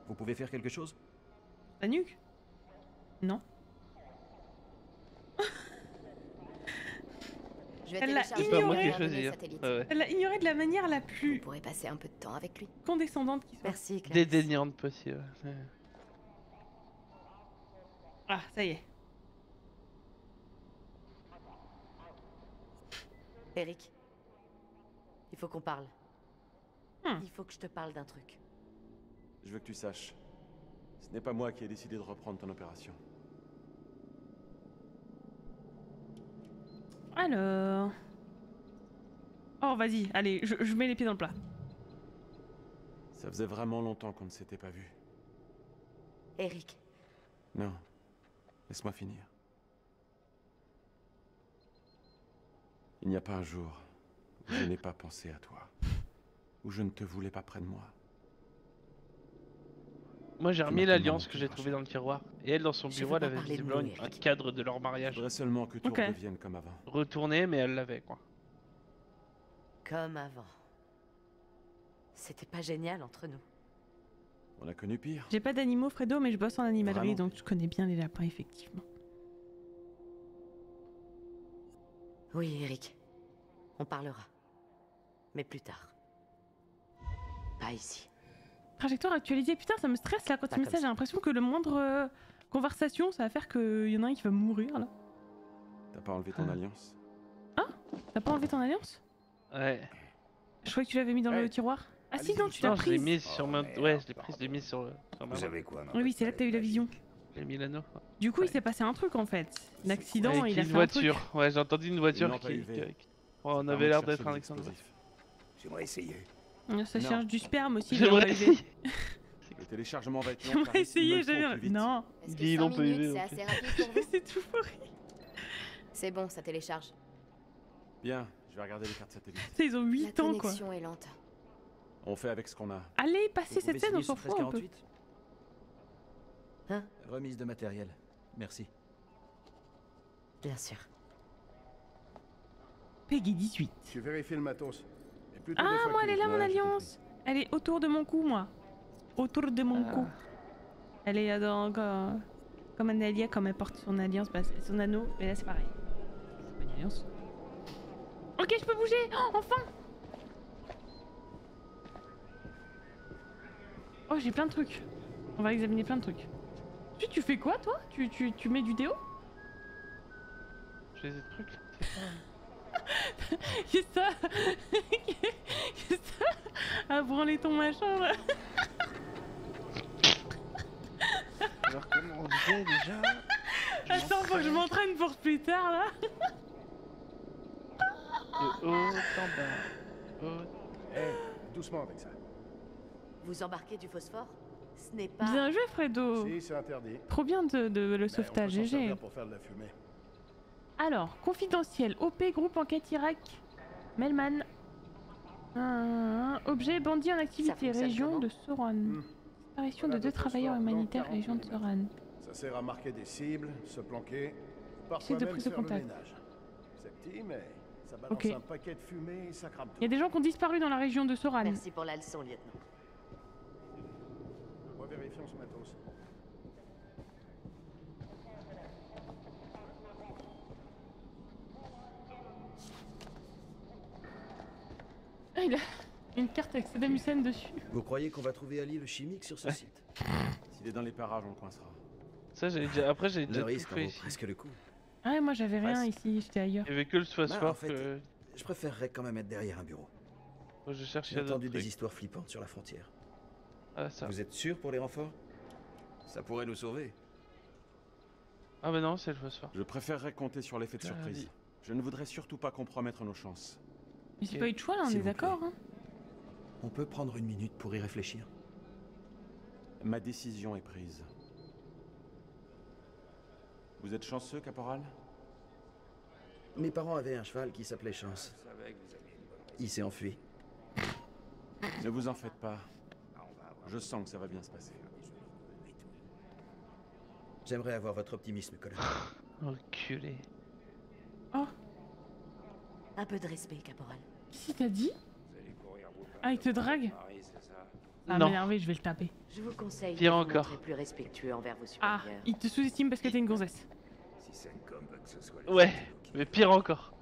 Vous pouvez faire quelque chose? La nuque? Non. Je vais Elle l'a ignoré. Euh, ouais. ignoré de la manière la plus... Vous pourrez passer un peu de temps avec lui. Condescendante qui soit. Merci, Claire. Dédaignante possible. Ouais. Ah, ça y est. Eric, il faut qu'on parle. Hmm. Il faut que je te parle d'un truc. Je veux que tu saches. Ce n'est pas moi qui ai décidé de reprendre ton opération. Alors... Oh, vas-y, allez, je, je mets les pieds dans le plat. Ça faisait vraiment longtemps qu'on ne s'était pas vu. Eric. Non. Laisse-moi finir. Il n'y a pas un jour où je n'ai pas pensé à toi. Où je ne te voulais pas près de moi. Moi j'ai remis l'alliance que j'ai trouvée dans le tiroir. Et elle dans son bureau elle avait visiblement un cadre de leur mariage. Je voudrais seulement que tout okay. redevienne comme avant. Retournée, mais elle l'avait quoi. Comme avant. C'était pas génial entre nous. On a connu pire. J'ai pas d'animaux Fredo mais je bosse en animalerie. Vraiment. Donc je connais bien les lapins effectivement. Oui Eric, on parlera. Mais plus tard. Pas ici. Trajectoire actualisée, putain ça me stresse là quand tu me ça, j'ai l'impression que le moindre euh, conversation ça va faire qu'il y en a un qui va mourir là. T'as pas enlevé ton euh. alliance? Hein? T'as pas enlevé ton alliance? Ouais. Je croyais que tu l'avais mis dans ouais. le tiroir. Ah si non tu l'as prise. Je l'ai mise sur ma... Ouais je l'ai prise, je l'ai mise sur le... Sur ma... Vous avez quoi? Oui oui c'est là que t'as eu la vision. J'ai mis l'anneau. Du coup ouais. il s'est passé un truc en fait. L'accident il a fait une voiture. Un truc. Ouais j'ai entendu une voiture qui... Ouais, on avait l'air d'être un accident. J'aimerais essayer. Ça non. cherche du sperme aussi. J'aimerais essayer. Le téléchargement va être long. J'aimerais essayer, j'aimerais. Non. Dis non, minutes, c'est assez rapide pour vous. C'est tout pourri. C'est bon, ça télécharge. Bien, je vais regarder les cartes satellites. Ils ont huit ans quoi. La connexion est lente. On fait avec ce qu'on a. Allez, passez cette scène, on s'en fout un peu. Hein? Remise de matériel. Merci. Bien sûr. Peggy dix-huit. Tu vérifies le matos. Ah, moi elle est là, mon alliance. Elle est autour de mon cou, moi. Autour de mon euh... cou. Elle est dans... Euh, comme un allié, comme elle porte son alliance, bah, son anneau. Mais là, c'est pareil. C'est pas une alliance. Ok, je peux bouger. Oh, enfin. Oh, j'ai plein de trucs. On va examiner plein de trucs. Tu, tu fais quoi, toi? tu, tu, tu mets du déo? J'ai des trucs là. Qu'est-ce que ça? Qu'est-ce que ça? À branler ton machin là. Alors comment on faisait déjà? Attends, faut que je m'entraîne pour plus tard là. De haut en bas. Haut. Hey, doucement avec ça. Vous embarquez du phosphore? Ce n'est pas... Bien joué Fredo. Si, c'est interdit. Trop bien de, de le sauvetage, G G. Pour faire de la fumée. Alors, confidentiel, O P, groupe enquête Irak, Melman, un objet bandit en activité, région de Soran, mmh. disparition de deux travailleurs humanitaires, région de Soran. Ça sert à marquer des cibles, se planquer, parfois même faire le ménage. C'est petit, mais ça balance okay. un paquet de fumée et ça crame tout. Il y a des gens qui ont disparu dans la région de Soran. Merci pour la leçon, lieutenant. On va vérifier ce matos. Ah, il a une carte avec Saddam Hussein dessus. Vous croyez qu'on va trouver Ali le chimique sur ce site? S'il est dans les parages, on le coincera. Ça, j'allais dire. Après, j'allais dire. Le risque vaut presque le coup. Ah, moi, j'avais rien ici, j'étais ailleurs. Il y avait que le phosphore. Bah, en fait, que... je préférerais quand même être derrière un bureau. Moi, je cherche. J'ai entendu des histoires flippantes sur la frontière. Ah, ça. Vous êtes sûr pour les renforts? Ça pourrait nous sauver. Ah, bah non, c'est le phosphore. Je préférerais compter sur l'effet de surprise. Je ne voudrais surtout pas compromettre nos chances. Mais c'est pas eu de choix là, on est d'accord hein. On peut prendre une minute pour y réfléchir. Ma décision est prise. Vous êtes chanceux, caporal? Mes parents avaient un cheval qui s'appelait Chance. Il s'est enfui. Ne vous en faites pas. Je sens que ça va bien se passer. J'aimerais avoir votre optimisme, colonel. Reculé. Oh. Un peu de respect, caporal. Qu'est-ce qu'il t'a dit? Ah, il te drague? Ah, non. M'énervé, je vais le taper. Je vous conseille de être plus respectueux envers vos supérieurs. Ah, il te sous-estime parce que t'es une gonzesse. Ouais, mais pire encore.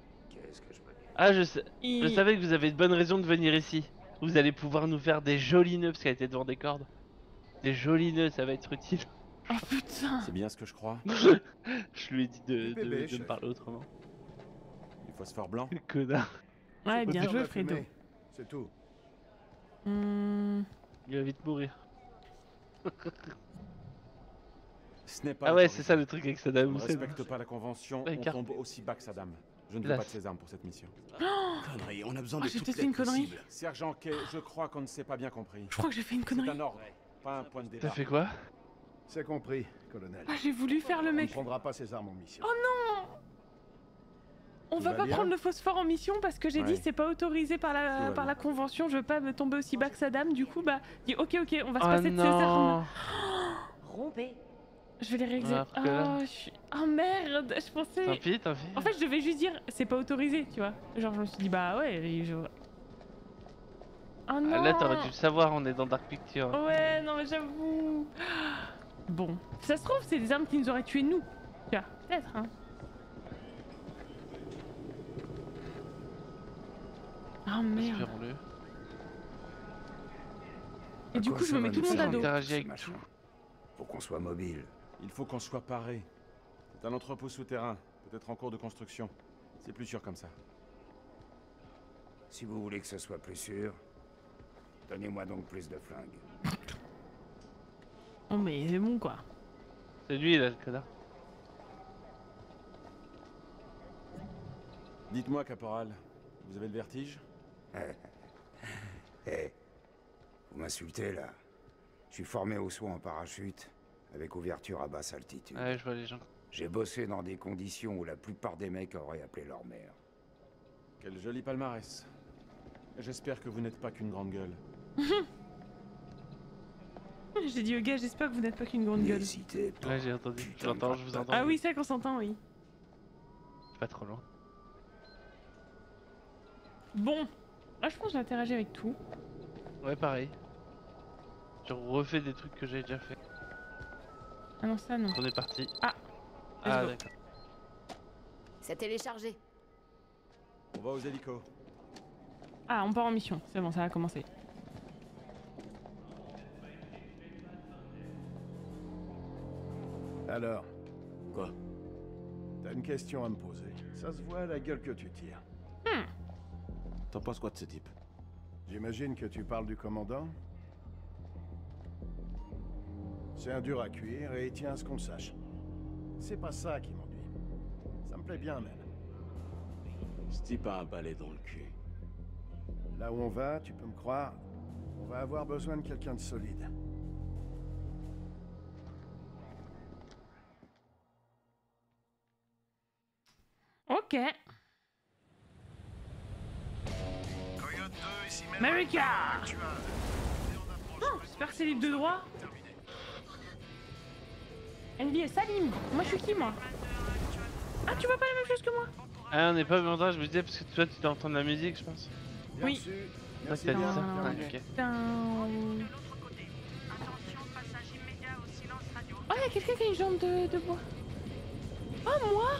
Ah, je, sa il... je savais que vous avez de bonnes raisons de venir ici. Vous allez pouvoir nous faire des jolis nœuds parce qu'elle était devant des cordes. Des jolis nœuds, ça va être utile. Oh putain! C'est bien ce que je crois. Je lui ai dit de, de, bébé, de, je... de me parler autrement. Il faut se faire blanc. Le connard. Ouais, bien joué, Fredo. C'est tout. Mmh. Il va vite mourir. Ce n'est pas. Ah ouais, c'est ça le truc avec Saddam. On ne respecte pas la convention, ouais, on car... tombe aussi bas que Saddam. Je ne veux Lass. pas de ses armes pour cette mission. Oh connerie, on a besoin oh, de toutes les une connerie. Sergent Kay, je crois qu'on ne s'est pas bien compris. Je crois que j'ai fait une connerie. C'est un ordre, pas un point de départ. T'as fait quoi? C'est compris, colonel. Ah, j'ai voulu faire le mec. On ne prendra pas ses armes en mission. Oh non! On va, va pas bien prendre le phosphore en mission parce que j'ai ouais. dit c'est pas autorisé par la, par la convention, je veux pas me tomber aussi bas que Saddam, du coup bah dis ok ok on va se oh passer non. de ces armes. Rompez. Je vais les régler. Ah, oh, je suis... oh merde, je pensais... Tant pis, tant pis. En fait je devais juste dire c'est pas autorisé, tu vois. Genre je me suis dit bah ouais, je... Oh non. Là t'aurais dû le savoir, on est dans Dark Picture. Ouais, non mais j'avoue. Bon, ça se trouve c'est des armes qui nous auraient tués nous. Tu vois, peut-être hein. Ah oh, merde. Et du coup je me mets tout le monde à dos. Faut qu'on soit mobile. Il faut qu'on soit paré. C'est un entrepôt souterrain, peut-être en cours de construction. C'est plus sûr comme ça. Si vous voulez que ce soit plus sûr, donnez-moi donc plus de flingues. Oh mais c'est bon quoi. C'est lui là, le connard. Dites-moi, caporal. Vous avez le vertige? Hé, hey, vous m'insultez là. Je suis formé aux soins en parachute, avec ouverture à basse altitude. Ouais, je vois les gens. J'ai bossé dans des conditions où la plupart des mecs auraient appelé leur mère. Quel joli palmarès. J'espère que vous n'êtes pas qu'une grande gueule. J'ai dit au gars, j'espère que vous n'êtes pas qu'une grande gueule. N'hésitez pas. Ouais, j'ai entendu. Je l'entends, je vous entends. Ah oui, c'est qu'on s'entend, oui. Pas trop loin. Bon, là je pense que j'ai interagi avec tout. Ouais, pareil. Je refais des trucs que j'ai déjà fait. Ah non, ça non. On est parti. Ah, ah d'accord. C'est téléchargé. On va aux hélicos. Ah, on part en mission. C'est bon, ça va commencer. Alors, quoi? T'as une question à me poser. Ça se voit à la gueule que tu tires. Hmm. T'en penses quoi de ce type? J'imagine que tu parles du commandant. C'est un dur à cuire et il tient à ce qu'on le sache. C'est pas ça qui m'ennuie. Ça me plaît bien même. Ce type a un balai dans le cul. Là où on va, tu peux me croire, on va avoir besoin de quelqu'un de solide. Ok. America! Oh, j'espère que c'est libre de droit. Envy et Salim! Moi je suis qui moi? Ah tu vois pas la même chose que moi? Ah on n'est pas bien droit, je me disais parce que toi tu t'entends de la musique je pense. Oui. Toi tu t'as dit ça? Ah, ok. Oh y'a quelqu'un qui a une jambe de, de bois. Oh moi?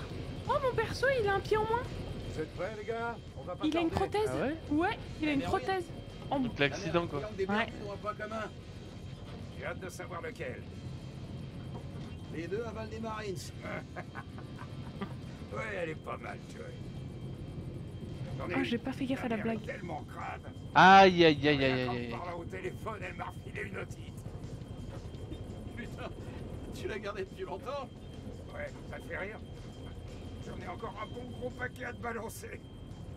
Oh mon perso il a un pied en moins. Vous êtes prêts, les gars? On va pas il tarder. A une prothèse. Ah ouais, ouais, il a une prothèse. En bout. L'accident quoi. Ouais. J'ai hâte de savoir lequel. Les deux avalent des Marines. Ouais, elle est pas mal, tu vois. Ah, j'ai pas fait gaffe à la blague. Aïe, aïe, aïe, aïe, aïe. Quand je parle au téléphone, elle m'a refilé une otite. Putain, tu l'as gardée depuis longtemps? Ouais, ça te fait rire? J'en ai encore un bon gros paquet à te balancer.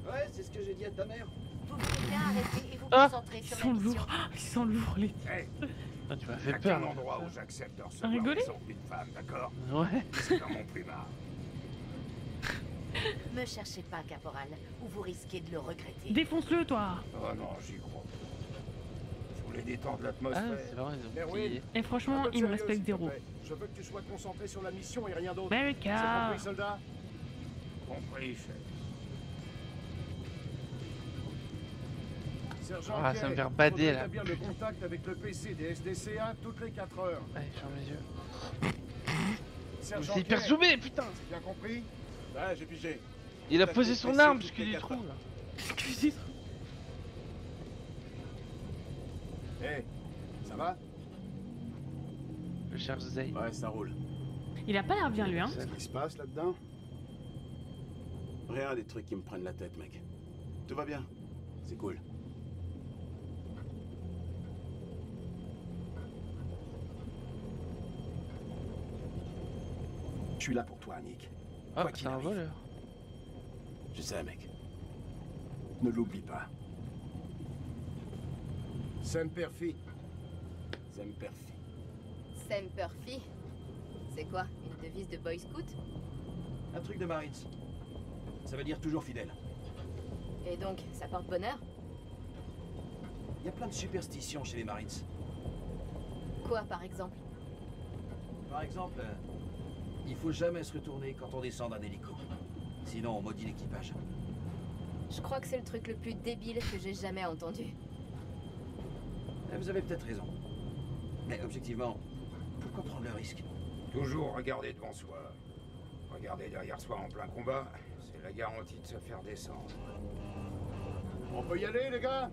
Ouais, c'est ce que j'ai dit à ta mère. Vous pouvez bien arrêter et vous concentrer sur la mission. Ils sont lourds, les types. Ah, tu m'as fait peur. Endroit où j'accepte de recevoir une femme, d'accord? Ouais. C'est dans mon plumard. Me cherchez pas, caporal, ou vous risquez de le regretter. Défonce-le, toi. Oh non, j'y crois pas. et détendre l'atmosphère. Ah, c'est vrai, ils ont oublié. Et franchement, ils me respectent zéro. Je veux que tu sois concentré sur la mission et rien d'autre. America. C'est compris, soldat? Compris, chef. Sergent, ah, ça me fait bader là. Le contact avec le P C des S D C A toutes les quatre heures. Allez, ferme les yeux. C'est hyper zoomé, putain. C'est bien compris? Bah, j'ai pigé. Il a posé son arme parce qu'il y trouve là. Excusez. Eh, hey, ça va? Je cherche Zay. Ouais, ça roule. Il a pas l'air bien lui, hein. C'est ce qui se passe là-dedans? Rien des trucs qui me prennent la tête, mec. Tout va bien. C'est cool. Je suis là pour toi, Nick. Ah, oh, c'est un voleur. Je sais, mec. Ne l'oublie pas. Semperfi. Semperfi. Semperfi. C'est quoi, une devise de Boy Scout? Un truc de Marines. Ça veut dire toujours fidèle. Et donc, ça porte bonheur? Il y a plein de superstitions chez les Marines. Quoi, par exemple? Par exemple, euh, il faut jamais se retourner quand on descend d'un hélico. Sinon, on maudit l'équipage. Je crois que c'est le truc le plus débile que j'ai jamais entendu. Vous avez peut-être raison. Mais objectivement, pourquoi prendre le risque? Toujours regarder devant soi. Regarder derrière soi en plein combat, c'est la garantie de se faire descendre. On peut y aller, les gars?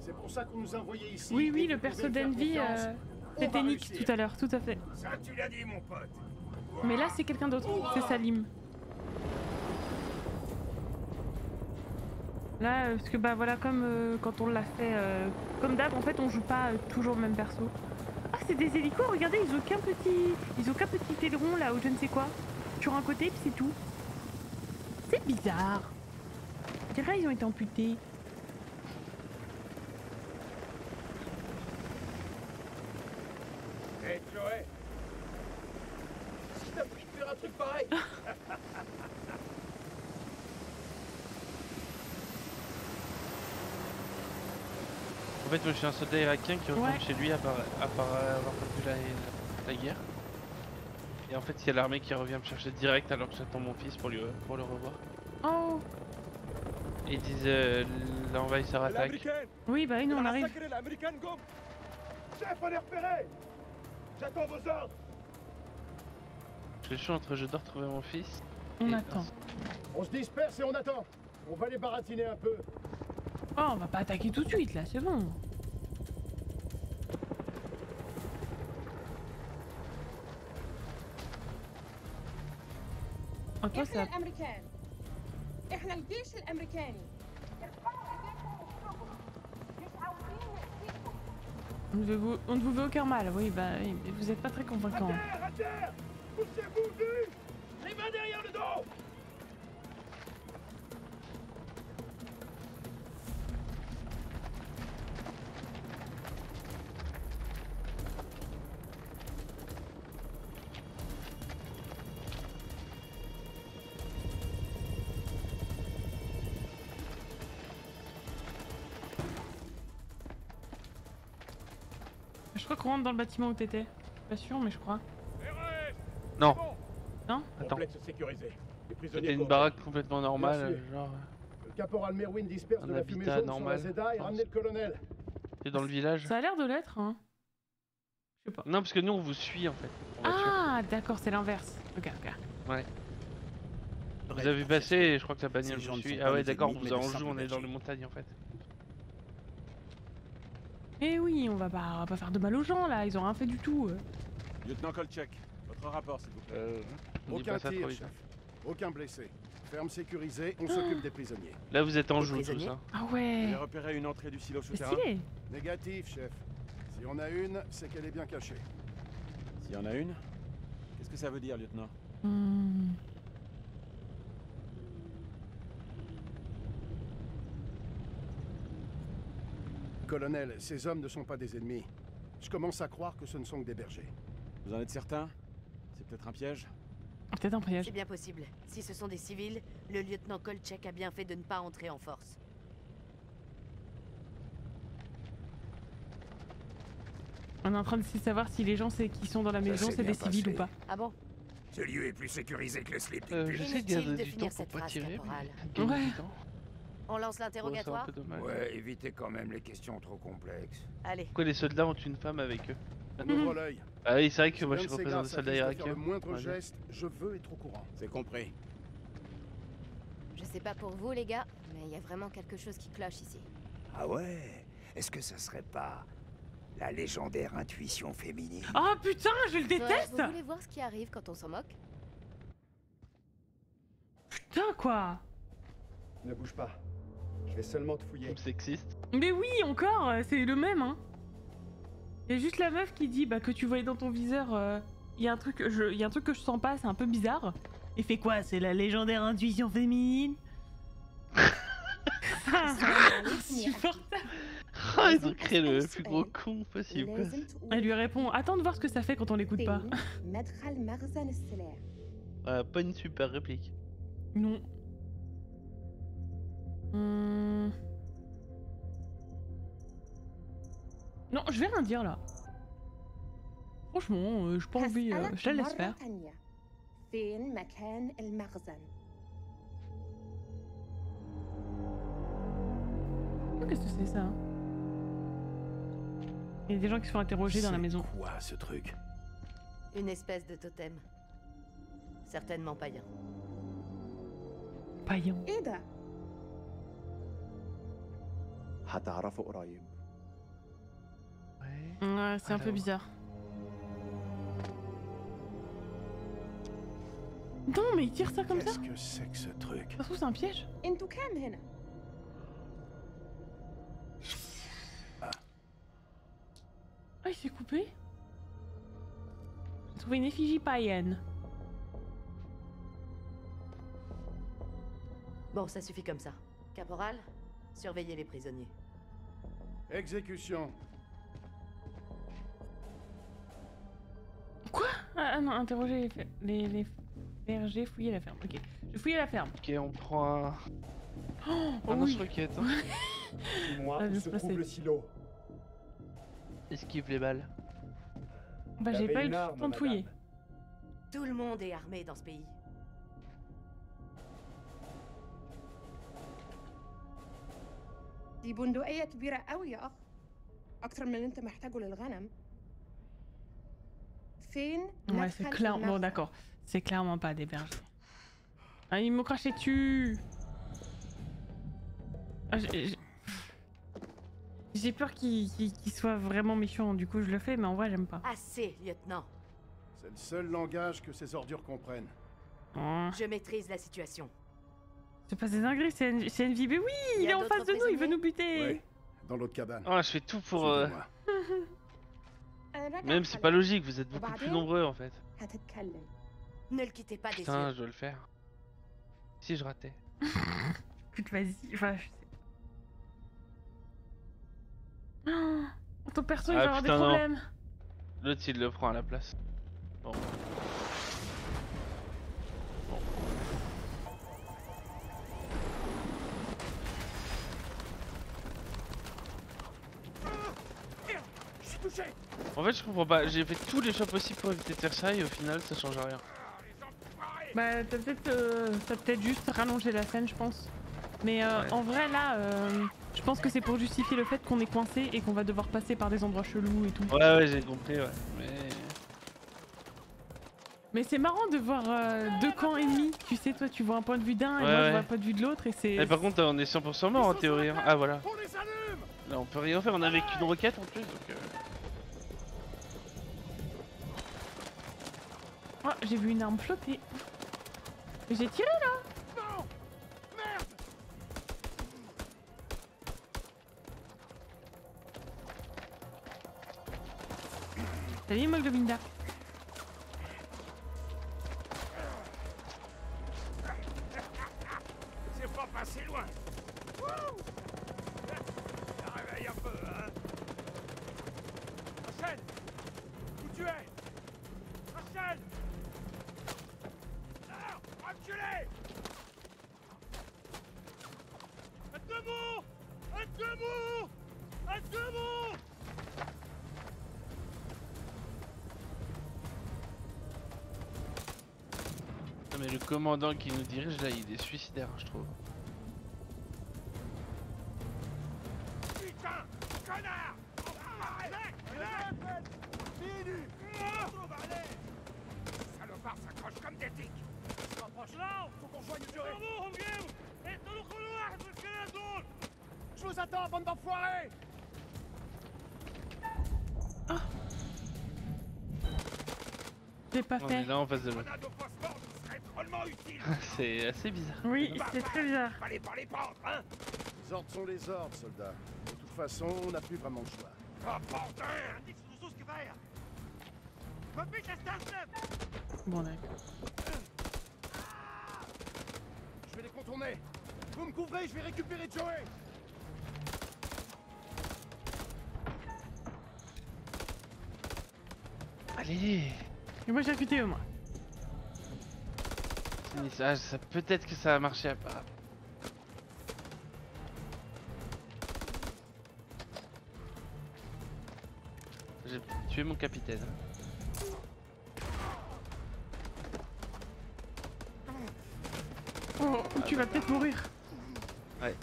C'est pour ça qu'on nous a envoyés ici. Oui, oui, le perso d'Envy, euh, c'était Nick tout à l'heure, tout à fait. Ça, tu l'as dit, mon pote. Mais là, c'est quelqu'un d'autre, c'est Salim. Là, parce que bah voilà, comme euh, quand on l'a fait, euh, comme d'hab, en fait, on joue pas euh, toujours le même perso. Ah, c'est des hélicos, regardez, ils ont qu'un petit, ils ont qu'un petit aileron là, ou je ne sais quoi, sur un côté, puis c'est tout. C'est bizarre. Je dirais, ils ont été amputés. Hé, hey, Chloé, si t'as voulu faire un truc pareil. En fait, je suis un soldat irakien qui retourne ouais. chez lui à part, à part avoir perdu la, la guerre. Et en fait, il y a l'armée qui revient me chercher direct alors que j'attends mon fils pour, lui, pour le revoir. Oh. Et ils disent euh, l'envahisseur attaque. Oui, bah, nous on arrive. Chef, on est repéré. J'attends vos ordres. Je suis entre je dois retrouver mon fils. On et attend. On... on se disperse et on attend. On va les baratiner un peu. Oh, on va pas attaquer tout de suite là, c'est bon. En toi ça. On ne vous, on ne vous veut aucun mal, oui, bah vous êtes pas très convaincant. À terre, à terre. Poussez-vous vite. Les mains derrière le dos. Je crois qu'on rentre dans le bâtiment où t'étais. Pas sûr, mais je crois. Non. Non. Attends. C'était une baraque complètement normale, genre. Le caporal Merwin disperse de la fumée jaune sur la Zeda et ramener le colonel. C'est dans le village. Ça a l'air de l'être, hein. Je sais pas. Non, parce que nous on vous suit en fait. Ah, d'accord, c'est l'inverse. Ok, ok. Ouais. Vous avez passé et je crois que la bagnole vous suit. Ah ouais, d'accord, vous en joue, on est dans les montagnes en fait. Eh oui, on va pas, on va pas faire de mal aux gens là, ils ont rien fait du tout. Lieutenant Kolchak, votre rapport s'il vous plaît. Euh, Aucun tir, chef. Aucun blessé. Ferme sécurisée, on ah. s'occupe des prisonniers. Là vous êtes en joue tout ça. Ah ouais. Vous avez repéré une entrée du silo souterrain? Négatif, chef. Si on a une, c'est qu'elle est bien cachée. Si on a une? Qu'est-ce que ça veut dire, lieutenant? hmm. Colonel, ces hommes ne sont pas des ennemis. Je commence à croire que ce ne sont que des bergers. Vous en êtes certain? C'est peut-être un piège? Peut-être un piège. C'est bien possible. Si ce sont des civils, le lieutenant Kolchak a bien fait de ne pas entrer en force. On est en train de savoir si les gens qui sont dans la maison c'est des civils ou pas. Ah bon? Ce lieu est plus sécurisé que le slip. Euh, J'essaie de garder du temps pour pas tirer. Mais... Ouais. On lance l'interrogatoire. Oh, ouais, évitez quand même les questions trop complexes. Allez. Pourquoi les soldats ont une femme avec eux? Mmh. Ah oui, c'est vrai que moi je représente les soldats irakiens. Le moindre geste, je veux être au courant. C'est compris. Je sais pas pour vous les gars, mais il y a vraiment quelque chose qui cloche ici. Ah ouais? Est-ce que ça serait pas la légendaire intuition féminine? Oh putain, je le déteste! Vous voulez voir ce qui arrive quand on s'en moque? Putain quoi! Ne bouge pas. Je vais seulement te fouiller. Sexiste. Mais oui, encore, c'est le même hein. Il y a juste la meuf qui dit bah que tu voyais dans ton viseur, il euh, y a un truc, il y a un truc que je sens pas, c'est un peu bizarre. Et fait quoi? C'est la légendaire intuition féminine. Insupportable. Oh, ils ont créé le plus gros con possible. Elle lui répond, attends de voir ce que ça fait quand on l'écoute pas. Euh, pas une super réplique. Non. Hum... Non, je vais rien dire là. Franchement, euh, je pas envie, euh, je la laisse faire. Oh, qu'est-ce que c'est ça? Il y a des gens qui se font interroger dans la maison. C'est quoi ce truc? Une espèce de totem. Certainement païen. Païen. Ouais, c'est un peu bizarre. Non, mais il tire ça comme ça? Qu'est-ce que c'est que ce truc? Ça se trouve, c'est un piège? Ah, ah il s'est coupé? J'ai trouvé une effigie païenne. Bon, ça suffit comme ça. Caporal, surveillez les prisonniers. Exécution. Quoi? Ah non, interroger les, les, les bergers, fouiller la ferme. Ok, je fouille la ferme. Ok, on prend un... Oh, oh oui. Requête. Hein. Moi, ah, je se trouve le silo. Esquive les balles. Bah j'ai pas eu le temps de fouiller. Tout le monde est armé dans ce pays. دي بندقية كبيرة قوي يا أخ، أكتر من اللي أنت محتاجه للغنم. فين؟ Ouais, c'est clairement non, d'accord. C'est clairement pas des berges. Ah, ils m'ont craché dessus. Ah, j'ai peur qu'il qu'il soit vraiment méchant. Du coup, je le fais, mais en vrai, j'aime pas. Assez, lieutenant. C'est le seul langage que ces ordures comprennent. Ah. Je maîtrise la situation. C'est pas des dingueries, c'est Envy. Mais oui, il est en face de nous, il veut nous buter. Ouais, dans l'autre cabane. Oh, je fais tout pour... Euh... Même c'est pas logique, vous êtes beaucoup plus nombreux en fait. Ne le quittez pas des yeux. Putain, je dois le faire. Si je ratais. Écoute, vas-y, enfin, je sais pas. Oh, ton perso, ah, il va avoir des problèmes. L'autre, il le prend à la place. Bon. En fait, je comprends pas, j'ai fait tous les choix possibles pour éviter de faire ça et au final ça change rien. Bah, t'as peut-être euh, peut juste rallongé la scène, je pense. Mais euh, ouais. En vrai, là, euh, je pense que c'est pour justifier le fait qu'on est coincé et qu'on va devoir passer par des endroits chelous et tout. Ouais, ouais, j'ai compris, ouais. Mais, mais c'est marrant de voir euh, deux camps ennemis. Tu sais, toi, tu vois un point de vue d'un et ouais, moi, ouais. Je vois un point de vue de l'autre. Et c'est. Par contre, on est cent pour cent mort en théorie. Hein. Ah, voilà. Là, on peut rien faire, on avait qu'une roquette en plus donc. Euh... Oh, j'ai vu une arme flotter. J'ai tiré là. Non, merde. Salut, Mog de Binda. C'est pas passé loin. Wouh. Ça réveille un peu, hein. Rachel, où tu es? Rachel. Debout! Debout! Debout! le commandant qui nous dirige là, il est suicidaire, je trouve. Putain, connard! Arrête! Arrête! Fini! Salopard s'accroche comme des tiques! On se rapproche là, faut qu'on joigne le durée! Je vous attends, bande d'enfoirés! Ah! J'ai pas fait. On est là en face de l'autre. C'est assez bizarre. Oui, c'est très bizarre. Allez, parlez pas, hein! Les ordres sont les ordres, soldats. De toute façon, on n'a plus vraiment le choix. Oh, bordel! Bon, d'accord. Je vais les contourner. Vous me couvrez, je vais récupérer Joey. Allez! Et moi j'ai accuté au moins. Ah, ça peut-être que ça a marché à part. J'ai tué mon capitaine. Oh, ah, tu vas peut-être mourir. Ouais.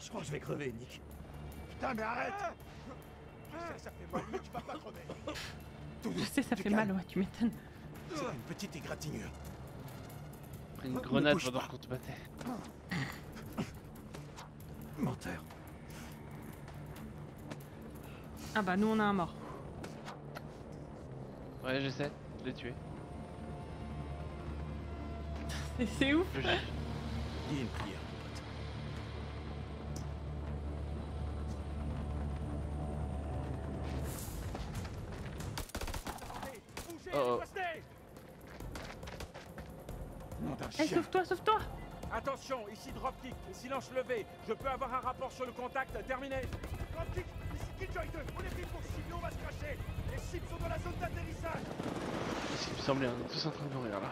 Je crois que je vais crever, Nick. Putain, mais arrête! Je sais, ça fait mal, mais tu vas pas crever. Je sais, ça fait mal, ouais, tu m'étonnes. C'est une petite égratignure. Pris une grenade pendant qu'on te battait. Menteur. Ah bah, nous on a un mort. Ouais, je sais, je l'ai tué. C'est ouf! Il est une prière. Oh oh. Hey, sauve-toi, sauve-toi! Attention, ici dropkick, silence levé. Je peux avoir un rapport sur le contact, terminé. Dropkick, ici Killjoy deux, on est pris pour Sylvie, on va se cracher. Les chips sont dans la zone d'atterrissage. Qu'est-ce qu'il me semblait, on est tous en train de mourir là.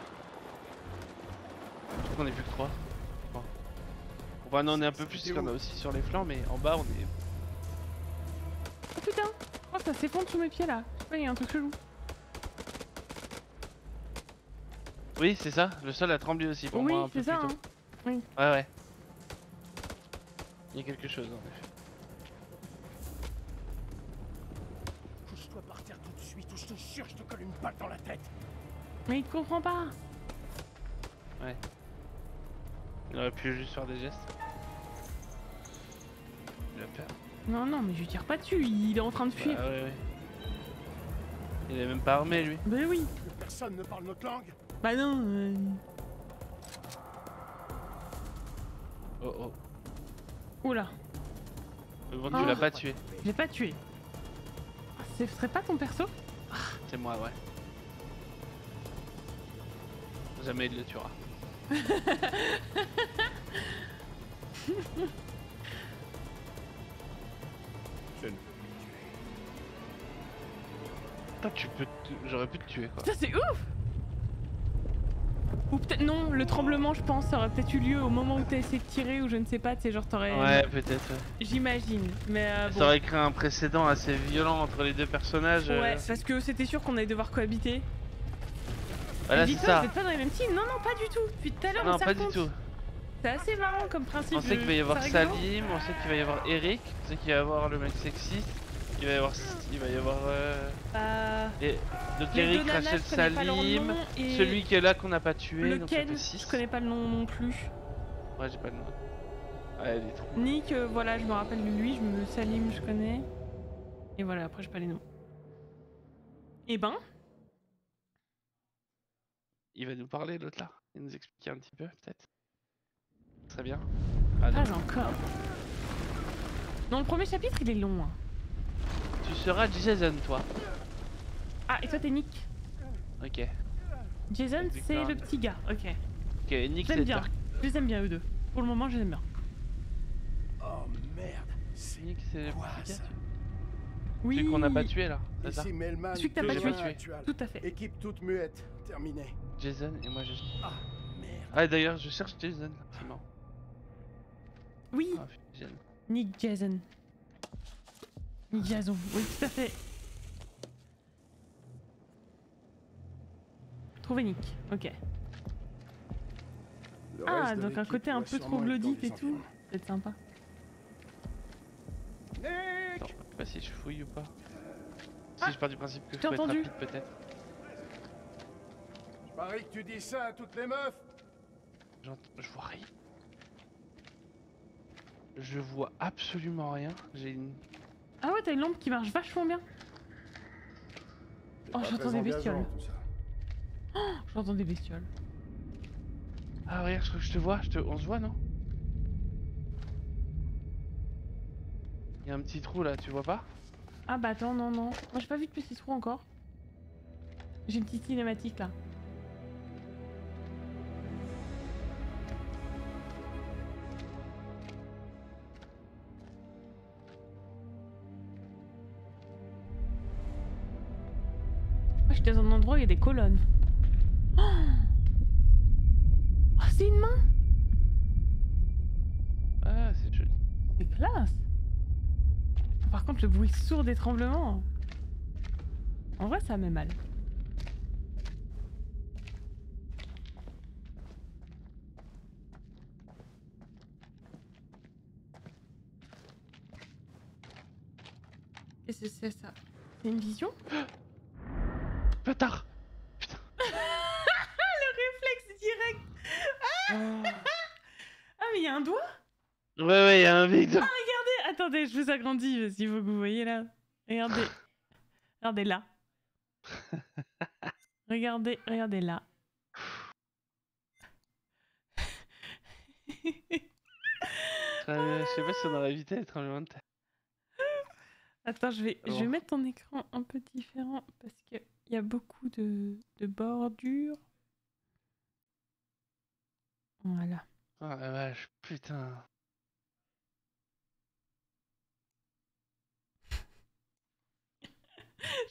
Je trouve qu'on est plus que trois. Bon. Enfin, non, on est un peu plus, parce qu'on a aussi sur les flancs, mais en bas on est... Oh putain! Oh, ça s'effondre sous mes pieds là. Ouais, il y a un truc chelou. Oui, c'est ça, le sol a tremblé aussi pour oui, moi un peu ça, plus tôt. Hein. Oui, c'est ça. Ouais, ouais. Il y a quelque chose en effet. Couche-toi par terre tout de suite ou je te jure, je te colle une balle dans la tête. Mais il te comprend pas. Ouais. Il aurait pu juste faire des gestes. Il a peur. Non, non, mais je lui tire pas dessus, il est en train de fuir. Ah, ouais, ouais. Il est même pas armé lui. Mais oui. Personne ne parle notre langue. Bah non euh... Oh oh. Oula. Bon, tu oh. l'as pas tué. J'ai pas tué. Ce serait pas ton perso? C'est moi, ouais. Jamais il le tuera. Je ne... Tu peux, j'aurais pu te tuer quoi. Ça c'est ouf. Ou peut-être non, le tremblement je pense ça aurait peut-être eu lieu au moment où t'as essayé de tirer ou je ne sais pas, tu sais genre t'aurais. Ouais peut-être. Ouais. J'imagine, mais. Euh, ça bon. aurait créé un précédent assez violent entre les deux personnages. Ouais, euh... parce que c'était sûr qu'on allait devoir cohabiter. Voilà c'est ça. Vous êtes pas dans les mêmes teams. Non non pas du tout. Depuis tout à l'heure. Non pas du tout. C'est assez marrant comme principe. On sait qu'il va y avoir Salim, on sait qu'il va y avoir Eric, on sait qu'il va y avoir le mec sexiste. Il va y avoir, il va y avoir euh... Euh... Les... donc les Eric, Rachel, Salim, et... celui qui est là qu'on n'a pas tué, donc ça fait six. Je connais pas le nom non plus. Ouais j'ai pas le nom. Ah, elle est trop... Nick, euh, voilà je me rappelle de lui, je me Salim je connais. Et voilà après j'ai pas les noms. Et ben. Il va nous parler l'autre là, il nous expliquer un petit peu peut-être. Très bien. Ah, pas encore. Non le premier chapitre il est long. Hein. Tu seras Jason, toi. Ah, et toi, t'es Nick. Ok. Jason, c'est le petit gars. Ok. Ok, Nick, c'est bien. Je les aime bien, eux deux. Pour le moment, je les aime bien. Oh merde. C'est Nick, c'est le petit gars. Oui. Celui qu'on n'a pas tué là. C'est ça. Celui que t'as pas tué. Tout à fait. Équipe toute muette. Terminé. Jason, et moi, je. Ah, merde. Ah, d'ailleurs, je cherche Jason. C'est marrant. Oui. Nick Jason. Jason, oui tout à fait. Trouver Nick, ok. Ah, donc un côté un peu troglodyte et tout. C'est sympa. Attends, je sais pas si je fouille ou pas. Si ah, je pars du principe que je peux être rapide peut-être. Je parie que tu dis ça à toutes les meufs. Je vois rien. Je vois absolument rien. J'ai une... Ah ouais, t'as une lampe qui marche vachement bien. Oh, j'entends des bestioles. Oh, j'entends des bestioles. Ah, regarde, je te vois, je te... on se voit, non? Il y a un petit trou là, tu vois pas? Ah bah attends, non, non. Moi j'ai pas vu de petit trou encore. J'ai une petite cinématique là. Moi je suis dans un endroit où il y a des colonnes. Oh, oh c'est une main! Ah, c'est joli. C'est classe! Par contre, le bruit sourd des tremblements, en vrai, ça met mal. Qu'est-ce que c'est ça? C'est une vision? Bâtard! Putain. Le réflexe direct. Ah, oh. Ah mais il y a un doigt? Ouais, ouais, il y a un mec. Ah, attendez, je vous agrandis, si vous vous voyez là. Regardez. Regardez là. Regardez, regardez là. Euh, je sais pas si on aurait évité les tremblements de terre. Attends, je vais, bon. je vais mettre ton écran un peu différent parce qu'il y a beaucoup de, de bordures. Voilà. Oh la vache, putain.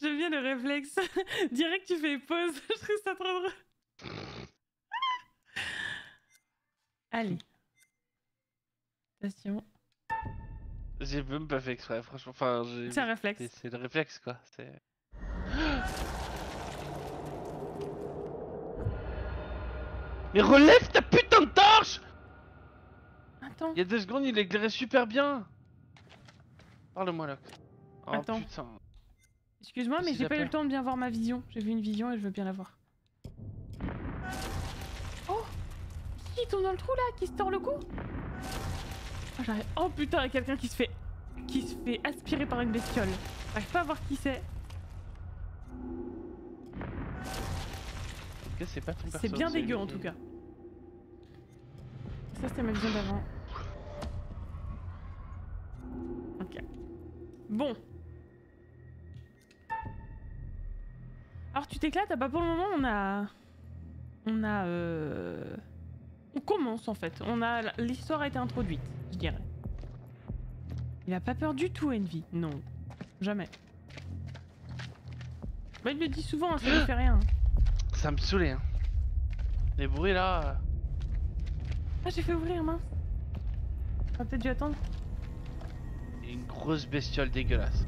J'aime bien le réflexe. Direct, tu fais pause. Je trouve ça trop drôle. Allez. Attention. J'ai même pas fait exprès, franchement. Enfin, c'est un réflexe. C'est le réflexe, quoi. Mais relève ta putain de torche! Attends. Il y a deux secondes, il éclairait super bien. Parle-moi là. Oh, attends. Putain. Excuse-moi, mais j'ai pas eu le temps de bien voir ma vision. J'ai vu une vision et je veux bien la voir. Oh! Qui tombe dans le trou là? Qui se tord le cou? Oh, j'arrive. Oh putain, il y a quelqu'un qui se fait. qui se fait aspirer par une bestiole. J'arrive pas à voir qui c'est. En tout cas, c'est pas ton perso. C'est bien dégueu en tout cas. Ça, c'était ma vision d'avant. Ok. Bon. Alors tu t'éclates, bah pour le moment on a... On a... Euh... On commence en fait, on a... l'histoire a été introduite, je dirais. Il a pas peur du tout Envy, non. Jamais. Bah il le dit souvent, hein, ça ne fait rien. Ça me saoulait hein. Les bruits là... Ah j'ai fait ouvrir mince. J'aurais peut-être dû attendre. Une grosse bestiole dégueulasse.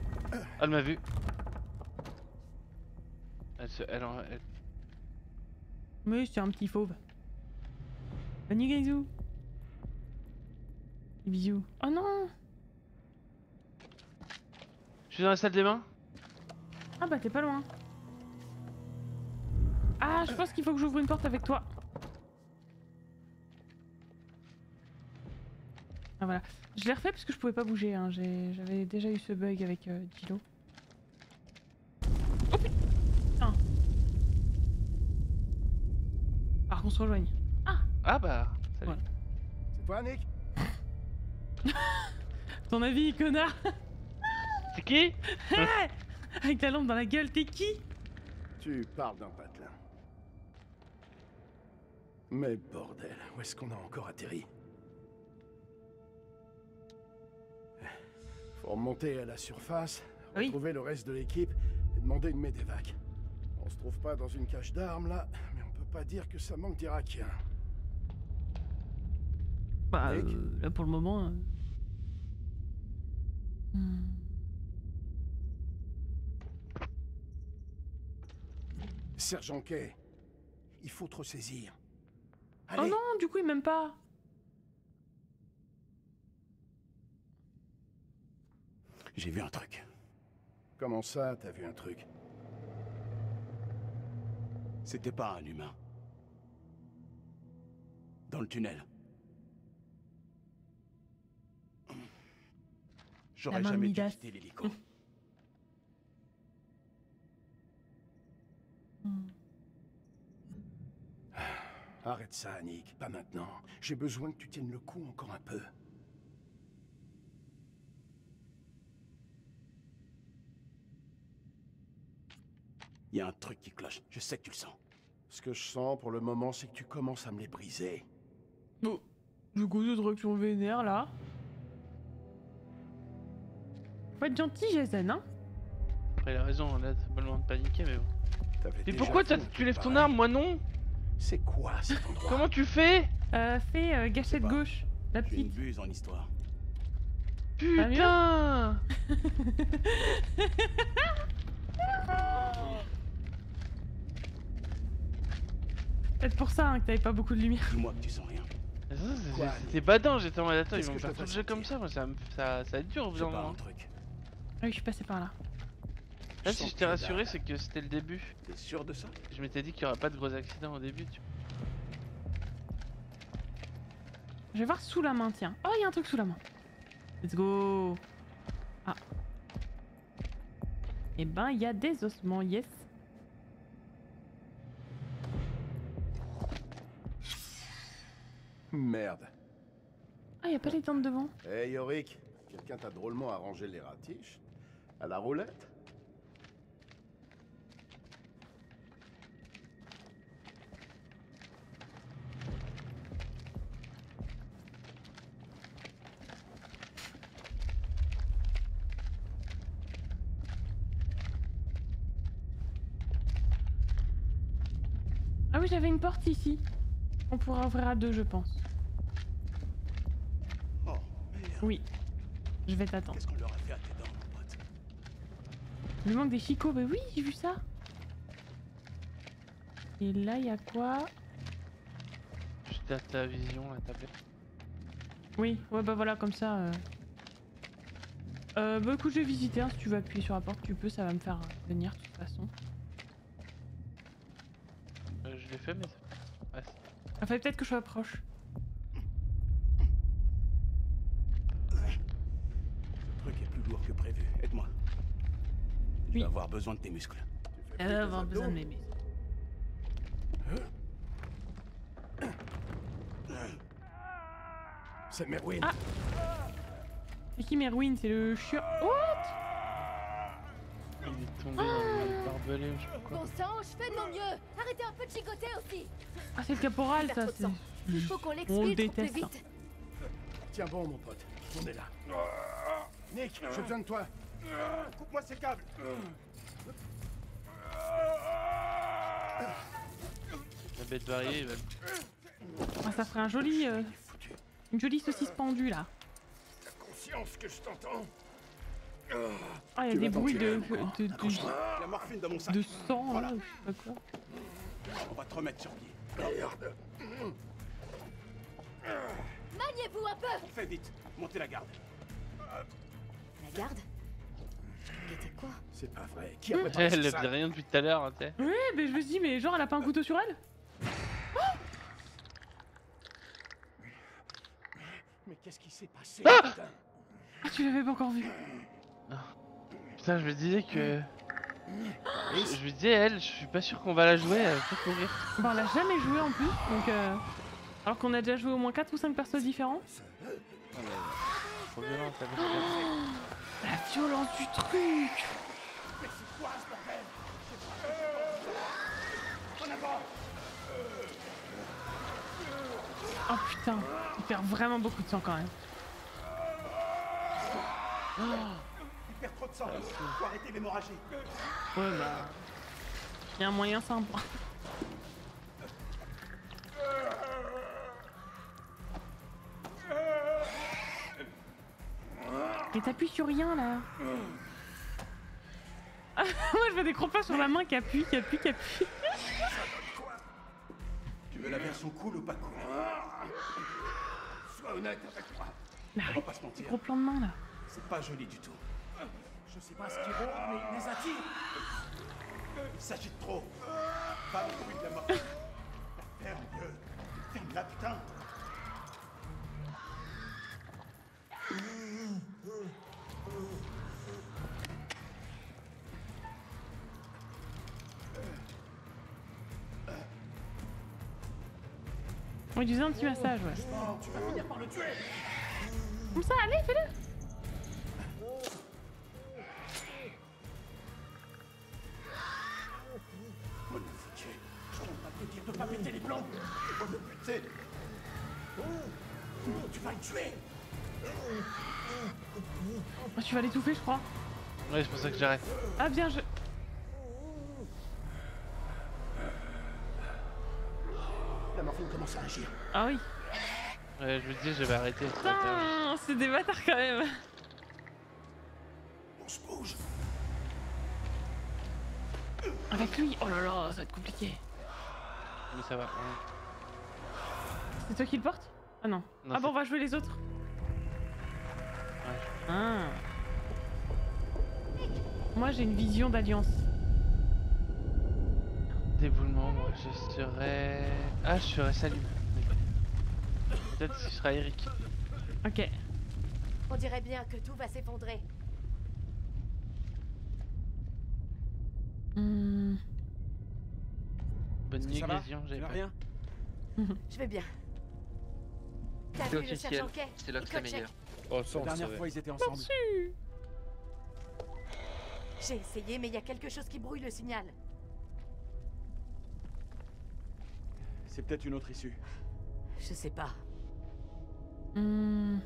Elle m'a vu. Elle se... Elle en... Elle... Oui, c'est un petit fauve. Bonne nuit, Gaizou. Bisous. Oh non! Je suis dans la salle des bains. Ah bah t'es pas loin. Ah, je pense qu'il faut que j'ouvre une porte avec toi. Ah voilà. Je l'ai refait parce que je pouvais pas bouger. Hein. J'avais déjà eu ce bug avec euh, Gilo. On se rejoigne. Ah, ah bah, salut. Voilà. C'est toi, Nick? Ton avis, connard? C'est qui? Avec la lampe dans la gueule, t'es qui? Tu parles d'un patelin. Mais bordel, où est-ce qu'on a encore atterri? Faut remonter à la surface, oui. Retrouver le reste de l'équipe et demander une médévac. On se trouve pas dans une cache d'armes, là, mais on pas dire que ça manque d'Irakiens. Bah euh, là pour le moment. Euh... Hmm. Sergent Kay, Il faut te ressaisir. Allez. Oh non, du coup, il m'aime pas. J'ai vu un truc. Comment ça, t'as vu un truc? C'était pas un humain. Dans le tunnel. J'aurais jamais dû quitter l'hélico. Arrête ça, Nick. Pas maintenant. J'ai besoin que tu tiennes le coup encore un peu. Il y a un truc qui cloche. Je sais que tu le sens. Ce que je sens pour le moment, c'est que tu commences à me les briser. Bon. Du coup, d'autres trucs sont vénères, là. Faut être gentil, Jason, hein. Après, il a raison. Là, t'as pas le moment de paniquer, mais bon. Mais pourquoi fait, tu lèves ton arme, moi non? C'est quoi cet endroit? Comment tu fais? Euh, fais euh, gâchette gauche, la petite. J'ai une buse en histoire. Putain. Peut-être pour ça hein, que t'avais pas beaucoup de lumière. Dis-moi que tu sens rien. C'était badant, j'étais en mode attends, ils vont faire tout le jeu comme ça, moi ça, ça, ça dure au bout d'un moment. Ah oui, je suis passé par là. Là, si je t'ai rassuré, c'est que c'était le début. T'es sûr de ça? Je m'étais dit qu'il n'y aurait pas de gros accidents au début, tu vois. Je vais voir sous la main, tiens. Oh, il y a un truc sous la main. Let's go. Ah. Eh ben, il y a des ossements, yes. Merde. Ah, il n'y a pas les dents devant. Hey, Yorick, quelqu'un t'a drôlement arrangé les ratiches à la roulette? J'avais une porte ici. On pourra ouvrir à deux, je pense. Oh, oui. Je vais t'attendre. Qu'est-ce qu'on leur a fait à tes dents, mon pote? Il me manque des chicots. Mais oui, j'ai vu ça. Et là, il y a quoi? Je tâte ta vision, la tablette. Oui, ouais, bah voilà, comme ça. Euh... Euh, bah écoute, je vais visiter. Hein. Si tu veux appuyer sur la porte, tu peux. Ça va me faire venir, de toute façon. J'ai fait, mais ça... ouais. Ah, fallait peut-être que je sois proche. Le truc est plus lourd que prévu. Aide-moi. Tu oui. vas avoir besoin de tes muscles. Elle va avoir besoin de mes muscles. C'est Merwin. Ah. C'est qui Merwin? C'est le chien. What? Il est tombé. Ah. Barbelé, je sais pas quoi. Bon sang, je fais de mon mieux. Arrêtez un peu de chicoter aussi. Ah, c'est le caporal, ça. Il faut qu'on l'explique. On le déteste. Hein. Tiens bon, mon pote, on est là. Nick, j'ai besoin de toi. Coupe-moi ces câbles. La bête variée. Bah. Ah, ça ferait un joli, euh, une jolie saucisse pendue là. La conscience que je t'entends. Ah, il y a des bruits de, de, de, de, de sang, voilà. Là, je sais pas quoi. On va te remettre sur pied. Merde. Maniez-vous un peu. Fais vite, montez la garde. La garde? C'était quoi? C'est pas vrai. Qui a mmh. Elle ne faisait rien depuis tout à l'heure, hein, t'sais. Oui, mais je me dis, mais genre, elle a pas un couteau sur elle? Ah. Mais qu'est-ce qui s'est passé? Ah, ah, tu l'avais pas encore vu. Oh. Putain, je me disais que... Je, je me disais, elle, je suis pas sûr qu'on va la jouer, elle va courir. Bon, on l'a jamais joué en plus, donc... Euh... Alors qu'on a déjà joué au moins quatre ou cinq persos différents. Oh, trop violent, ça oh la violence du truc. Mais c'est quoi ce bordel? En avant. Oh putain, il perd vraiment beaucoup de sang quand même. Oh. Il perd trop de sang, il faut arrêter l'hémorragie. Ouais bah... Il y a un moyen simple. Mais t'appuies sur rien là. Moi je vois des cropas sur la main qui appuie, qui appuie, qui appuie. veux la version cool ou pas cool? Sois honnête avec moi. Mais arrête, on va pas se mentir. Gros plan de main là. C'est pas joli du tout. Je sais pas ce qui vaut, mais il les attire. Il s'agite trop. Pas le bruit de la mort. La ferme, Dieu. Ferme-la, putain. On lui disait un petit massage, ouais. Tu vas finir par le tuer. Comme ça, allez, fais-le. Oh, le foutu. Je compte pas te dire de pas péter les plombs. Oh, le putain. Tu vas le tuer. Oh, tu vas l'étouffer, je crois. Ouais, c'est pour ça que j'arrête. Ah, bien, je... La morphine commence à agir. Ah oui. Ouais, je me dis, j'avais arrêté. Putain, c'est des bâtards quand même. On se bouge. Avec lui, oh là là, ça va être compliqué. Mais ça va. C'est toi qui le porte? Ah non. non ah bon, on va jouer les autres. Ouais. Ah. Moi, j'ai une vision d'alliance. Déboulement, moi je serais... Ah, je serais Salim. Peut-être que ce sera Eric. Ok. On dirait bien que tout va s'effondrer. Mmh. Bonne nuit, Lésion, j'avais pas rien. Je vais bien. T'as vu le cherche en quai? C'est là que c'est meilleur. Oh, ça, on la dernière fois, ils étaient ensemble. J'ai essayé, mais il y a quelque chose qui brouille le signal. C'est peut-être une autre issue. Je sais pas. Mmh.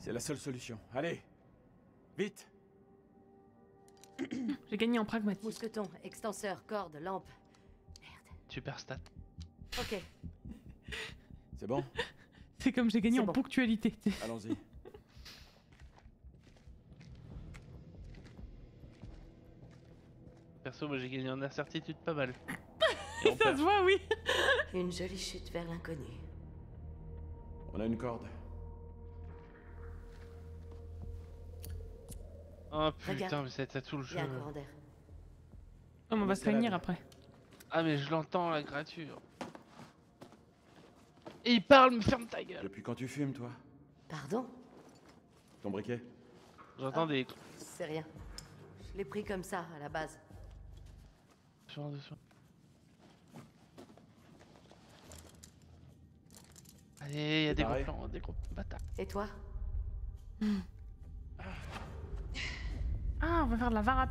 C'est la seule solution. Allez, vite. J'ai gagné en pragmatisme. Mousqueton, extenseur, corde, lampe. Merde. Super stat. Ok. C'est bon. C'est comme j'ai gagné en bon. Ponctualité. Allons-y. Perso, moi j'ai gagné en incertitude pas mal. Ça se voit, oui. Une jolie chute vers l'inconnu. On a une corde. Oh putain, regarde, mais ça t'a tout le jeu. Oh, mais on va se réunir après. Ah, mais je l'entends la gratture. Et il parle, mais ferme ta gueule. Depuis quand tu fumes, toi? Pardon? Ton briquet? J'entends oh, des. C'est rien. Je l'ai pris comme ça à la base. Allez, y a des gros plans, des gros bâtards. Et toi? Mmh. Ah, on va faire de la varap.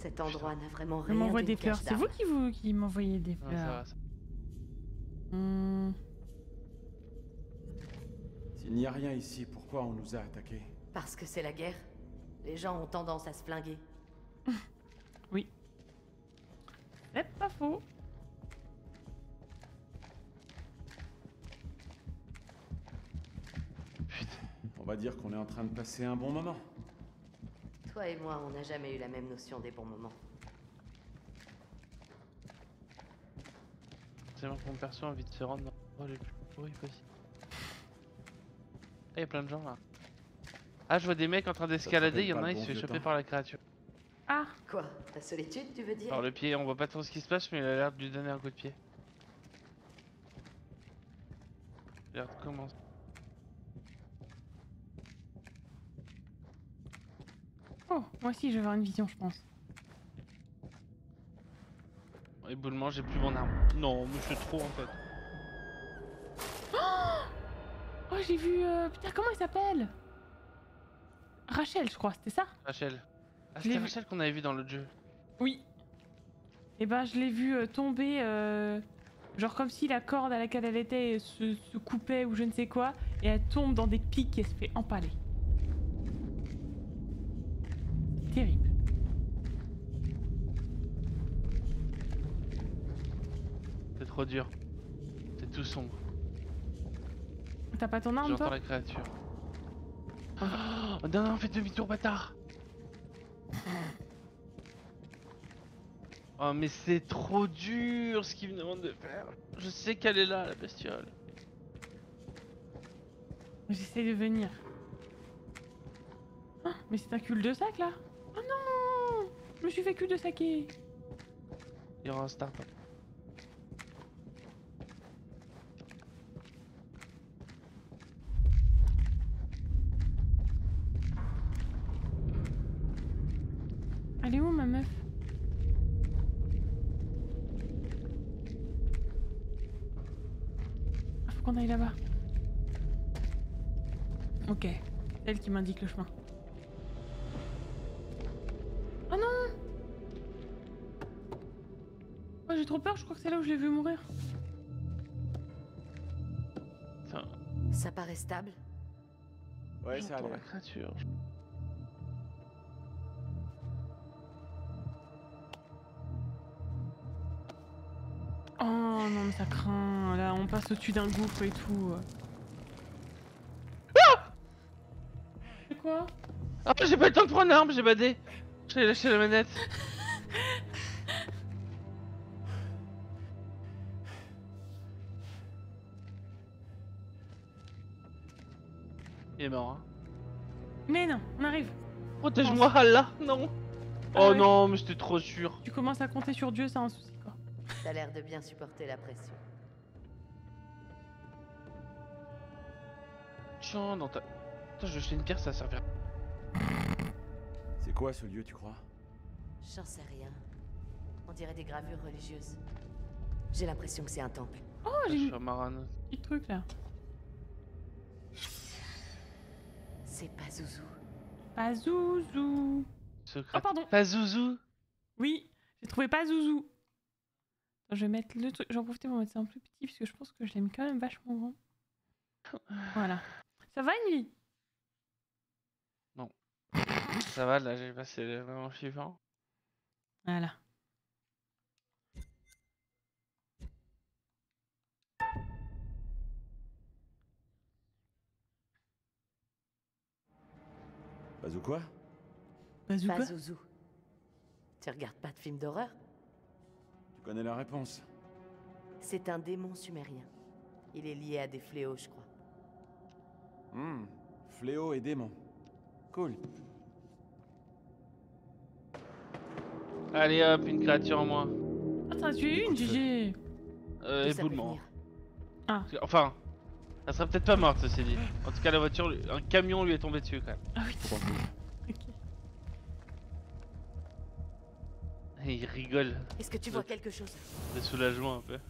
Cet endroit n'a vraiment rien. On m'envoie des fleurs. C'est vous qui vous qui m'envoyez des fleurs. Ouais, ça va, ça. Hmm. S'il n'y a rien ici, pourquoi on nous a attaqués? Parce que c'est la guerre. Les gens ont tendance à se flinguer. Oui. C'est pas faux. Putain. On va dire qu'on est en train de passer un bon moment. Toi et moi, on n'a jamais eu la même notion des bons moments. Mon perso a envie de se rendre dans l'endroit le plus pourri possible. Ah, il y a plein de gens là. Ah, je vois des mecs en train d'escalader, il y en a un qui se fait choper par la créature. Ah, quoi? La solitude, tu veux dire? Alors, le pied, on voit pas trop ce qui se passe, mais il a l'air de lui donner un coup de pied. Il a l'air de commencer. Oh, moi aussi je vais avoir une vision, je pense. Éboulement, j'ai plus mon arme. Non, mais je suis trop en fait. Oh, oh j'ai vu. Euh... Putain, comment il s'appelle? Rachel, je crois, c'était ça? Rachel. Ah, c'était Rachel qu'on avait vu dans l'autre jeu. Oui. Et eh bah, ben, je l'ai vu euh, tomber. Euh... Genre comme si la corde à laquelle elle était se, se coupait ou je ne sais quoi. Et elle tombe dans des pics et se fait empaler. Terrible. Trop dur. C'est tout sombre. T'as pas ton arme, toi? J'entends la créature. Oh, oh non, non, fais demi-tour, bâtard. Oh, mais c'est trop dur ce qu'il me demande de faire. Je sais qu'elle est là, la bestiole. J'essaie de venir. Oh, mais c'est un cul-de-sac, là. Oh non, je me suis fait cul-de-saquer. Il y aura un start-up. Elle est où, ma meuf? Ah, faut qu'on aille là-bas. Ok, c'est elle qui m'indique le chemin. Oh non! Oh, j'ai trop peur, je crois que c'est là où je l'ai vu mourir. Ça, ça paraît stable? Ouais, ça a l'air. La créature. Oh non mais ça craint, là on passe au-dessus d'un gouffre et tout. Ah! C'est quoi? Ah j'ai pas eu le temps de prendre l'arme, j'ai badé. J'ai lâché la manette. Il est mort hein. Mais non, on arrive. Protège-moi Allah, non. Ah, oh ouais. Non mais j'étais trop sûr. Tu commences à compter sur Dieu, c'est un souci. T'as l'air de bien supporter la pression. Tiens, dans ta... Attends, je jeter une pierre, ça servira. C'est quoi ce lieu, tu crois? J'en sais rien. On dirait des gravures religieuses. J'ai l'impression que c'est un temple. Oh, j'ai eu un petit truc, là. C'est Pazuzu. Pazuzu. Secret. Oh, pardon. Pazuzu. Oui, j'ai trouvé Pazuzu. Je vais mettre le truc, j'en profite pour mettre ça un plus petit parce que je pense que je l'aime quand même vachement grand. Voilà. Ça va Envy? Non. Ça va, là j'ai passé le moment suivant. Voilà. Bazou quoi? Bazou quoi? Pazuzu. Tu regardes pas de films d'horreur? Je connais la réponse. C'est un démon sumérien. Il est lié à des fléaux, je crois. Hum, mmh. Fléaux et démons. Cool. Allez hop, une créature en moins. Ah, t'as tué une, Gigi. Euh, éboulement. Ah. Enfin, elle serait peut-être pas morte, ceci dit. En tout cas, la voiture, un camion lui est tombé dessus, quand même. Ah oui. Il rigole. Est-ce que tu vois quelque chose? Le soulagement un peu.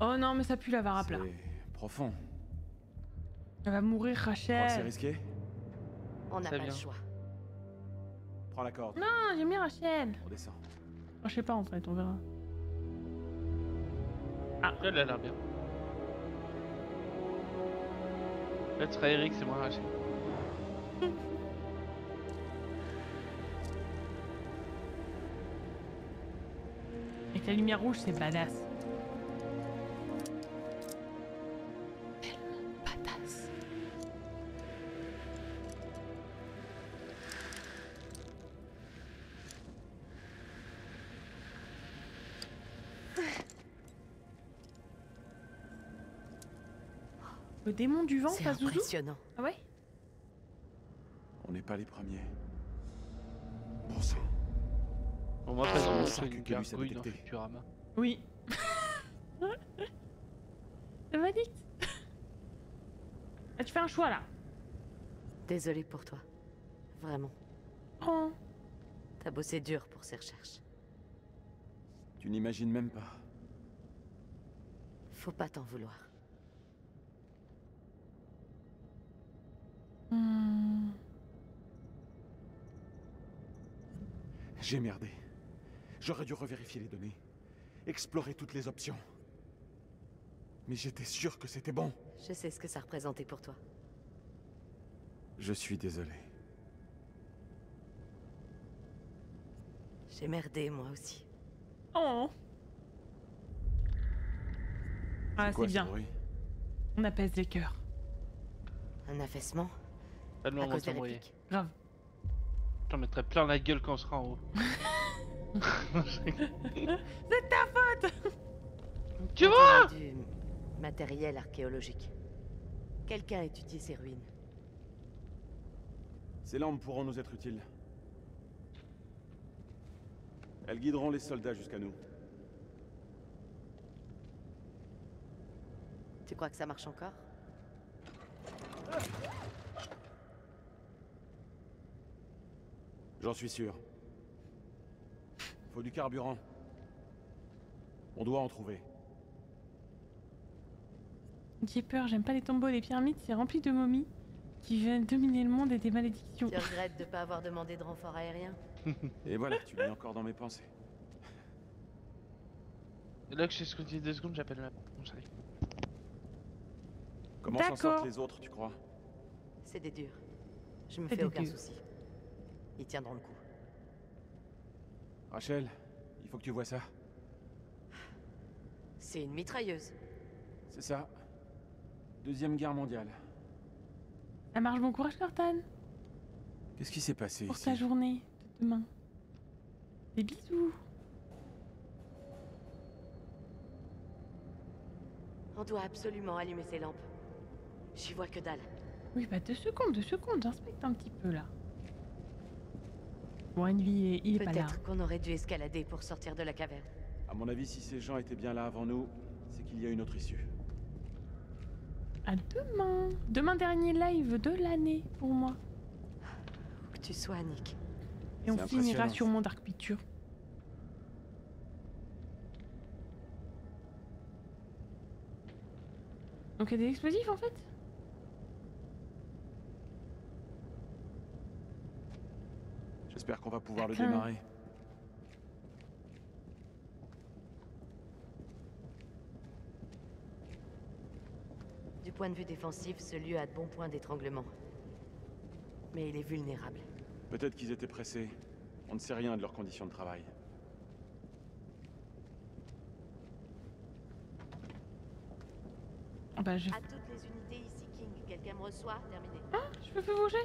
Oh non mais ça pue la varap là. C'est profond. Elle va mourir Rachel. C'est risqué. On n'a pas le choix. Prends la corde. Non j'aime bien Rachel. On descend. Oh, je sais pas en fait, on verra. Ah. Elle a l'air bien. Là tu seras Eric, c'est moi Rachel. La lumière rouge, c'est badass. Tellement badass. Le démon du vent, pas Zouzou ? C'est impressionnant. Ah ouais ? On n'est pas les premiers. Bon sang. Bon, moi, pas on sait que Kellus a détecté. Oui. Ça va, Nick. Tu fais un choix, là. Désolé pour toi. Vraiment. Oh. T'as bossé dur pour ces recherches. Tu n'imagines même pas. Faut pas t'en vouloir. Hmm. J'ai merdé. J'aurais dû revérifier les données, explorer toutes les options. Mais j'étais sûr que c'était bon. Je sais ce que ça représentait pour toi. Je suis désolé. J'ai merdé moi aussi. Oh. Ah, c'est bien. On apaise les cœurs. Un affaissement pas de à cause de la pique. Grave. J'en mettrai plein la gueule quand on sera en haut. C'est de ta faute. Tu vois du matériel archéologique. Quelqu'un a étudié ces ruines. Ces lampes pourront nous être utiles. Elles guideront les soldats jusqu'à nous. Tu crois que ça marche encore? J'en suis sûr. Faut du carburant. On doit en trouver. J'ai peur, j'aime pas les tombeaux, les pyramides, c'est rempli de momies qui viennent dominer le monde et des malédictions. Je regrette de pas avoir demandé de renfort aérien. Et voilà, tu l'es encore dans mes pensées. Et là que je suis scotché deux secondes, j'appelle la conseil. Comment s'en sortent les autres, tu crois? C'est des durs. Je me fais aucun durs. souci. Ils tiendront le coup. Rachel, il faut que tu vois ça. C'est une mitrailleuse. C'est ça. Deuxième guerre mondiale. Ça marche, bon courage, Cortane. Qu'est-ce qui s'est passé Pour ici? ta journée de demain. Des bisous. On doit absolument allumer ces lampes. J'y vois que dalle. Oui, bah deux secondes, deux secondes, j'inspecte un petit peu là. Bon, Envy, il est pas là. Peut-être qu'on aurait dû escalader pour sortir de la caverne. À mon avis, si ces gens étaient bien là avant nous, c'est qu'il y a une autre issue. À demain. Demain, dernier live de l'année pour moi. Où que tu sois, Nick. Et on finira sur mon Dark Picture. Donc il y a des explosifs en fait. J'espère qu'on va pouvoir le démarrer. Du point de vue défensif, ce lieu a de bons points d'étranglement. Mais il est vulnérable. Peut-être qu'ils étaient pressés. On ne sait rien de leurs conditions de travail. Bah je... À toutes les unités ici, King, quelqu'un me reçoit, terminé. Ah, je peux plus bouger.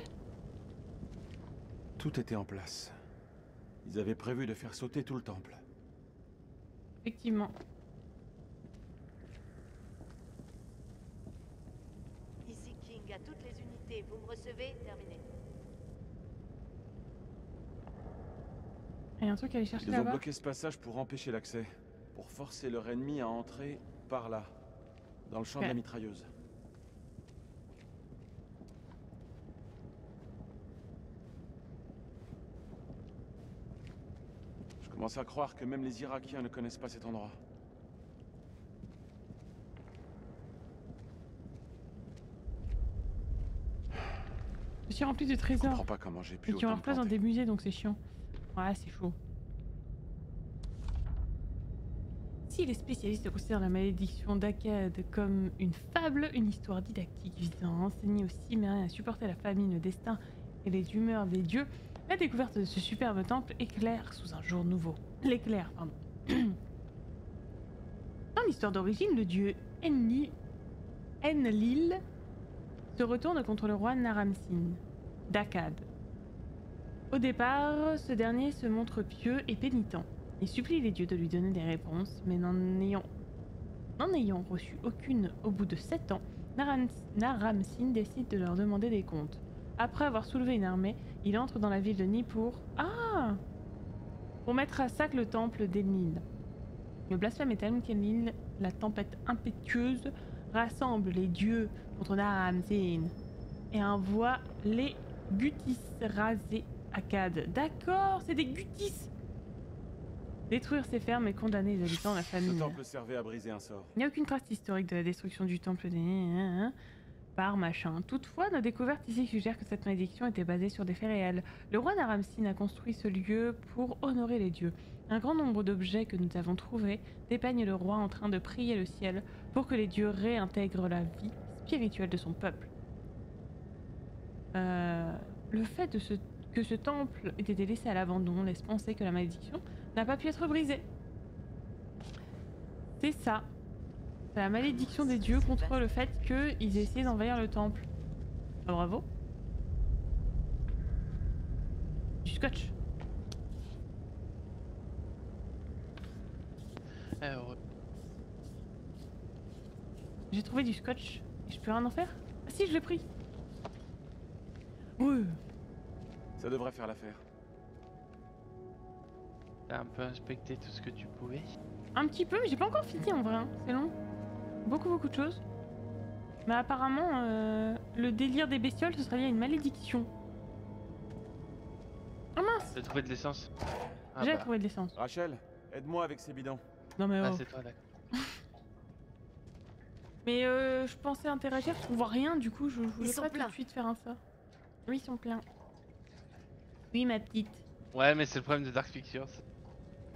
Tout était en place. Ils avaient prévu de faire sauter tout le temple. Effectivement. Ici, King, à toutes les unités, vous me recevez, terminé. Il y a un truc à aller chercher là-bas. Ils ont bloqué ce passage pour empêcher l'accès, pour forcer leur ennemi à entrer par là. Dans le champ okay. de la mitrailleuse. Je commence à croire que même les Irakiens ne connaissent pas cet endroit. Je suis rempli de trésors. Je comprends pas comment j'ai pu. Et qui ont leur place dans des musées, donc c'est chiant. Ouais, c'est chaud. Si les spécialistes considèrent la malédiction d'Akkad comme une fable, une histoire didactique visant à enseigner aux Cimériens à supporter la famine, le destin et les humeurs des dieux, la découverte de ce superbe temple éclaire sous un jour nouveau. L'éclair, pardon. Dans l'histoire d'origine, le dieu Enli... Enlil se retourne contre le roi Naram-Sin d'Akkad. Au départ, ce dernier se montre pieux et pénitent. Il supplie les dieux de lui donner des réponses, mais n'en ayant, n'en ayant reçu aucune au bout de sept ans, Naram-Sin décide de leur demander des comptes. Après avoir soulevé une armée, il entre dans la ville de Nippur ah pour mettre à sac le temple d'Enlil. Le blasphème est tel qu'Enlil, la tempête impétueuse, rassemble les dieux contre Naram-Sin et envoie les Gutis raser Akkad. D'accord, c'est des Gutis. Détruire ses fermes et condamner les habitants à la famine. Le temple servait à briser un sort. Il n'y a aucune trace historique de la destruction du temple des... par machin. Toutefois, nos découvertes ici suggèrent que cette malédiction était basée sur des faits réels. Le roi Naram-Sin a construit ce lieu pour honorer les dieux. Un grand nombre d'objets que nous avons trouvés dépeignent le roi en train de prier le ciel pour que les dieux réintègrent la vie spirituelle de son peuple. Euh, le fait de ce... que ce temple ait été laissé à l'abandon laisse penser que la malédiction n'a pas pu être brisé. C'est ça. La malédiction des dieux contre le fait qu'ils essaient d'envahir le temple. Ah, bravo. Du scotch. Alors... J'ai trouvé du scotch. Je peux rien en faire? Ah si, je l'ai pris. Oui. Ça devrait faire l'affaire. T'as un peu inspecté tout ce que tu pouvais? Un petit peu, mais j'ai pas encore fini en vrai. Hein. C'est long. Beaucoup, beaucoup de choses. Mais apparemment, euh, le délire des bestioles, ce serait lié à une malédiction. Ah mince! J'ai trouvé de l'essence. Ah, j'ai bah. trouvé de l'essence. Rachel, aide-moi avec ces bidons. Non mais oh. Ah, c'est toi, d'accord. Mais euh, je pensais interagir, je ne vois rien, du coup je, je voulais pas pleins. tout de suite faire un ça. Oui, ils sont pleins. Oui, ma petite. Ouais, mais c'est le problème de Dark Pictures.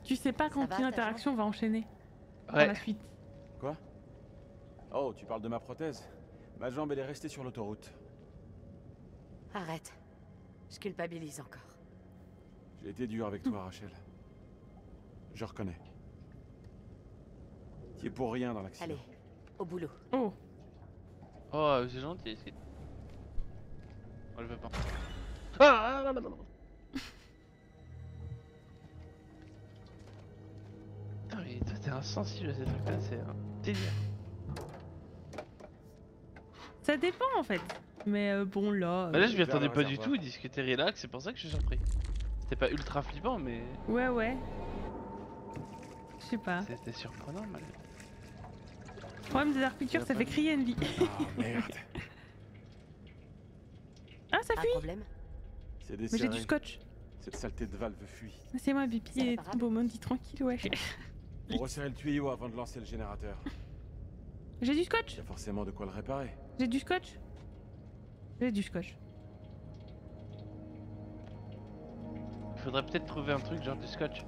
Tu sais pas quand une interaction va enchaîner. Ouais. Dans la suite. Quoi? Oh, tu parles de ma prothèse? Ma jambe, elle est restée sur l'autoroute. Arrête. Je culpabilise encore. J'ai été dur avec toi, Rachel. Je reconnais. Tu es pour rien dans l'accident. Allez. Au boulot. Oh. Oh, c'est gentil. On le veut pas. Ah, non, non, non. Putain, mais toi t'es insensible à ces trucs-là, c'est un délire. Ça dépend en fait. Mais euh, bon là. Euh... Bah là, je m'y attendais pas du tout. Ils disent que t'es relax, c'est pour ça que je suis surpris. C'était pas ultra flippant, mais. Ouais, ouais. Je sais pas. C'était surprenant, mais. Le problème des Dark Pictures, ça fait crier Envy. Oh, merde. Ah, ça fuit. Problème. Mais j'ai du scotch. Cette saleté de valve fuit. C'est moi, Bipi et Beaumont, dit tranquille, ouais. On resserrait le tuyau avant de lancer le générateur. J'ai du scotch. Il y a forcément de quoi le réparer. J'ai du scotch. J'ai du scotch. Il faudrait peut-être trouver un truc genre du scotch.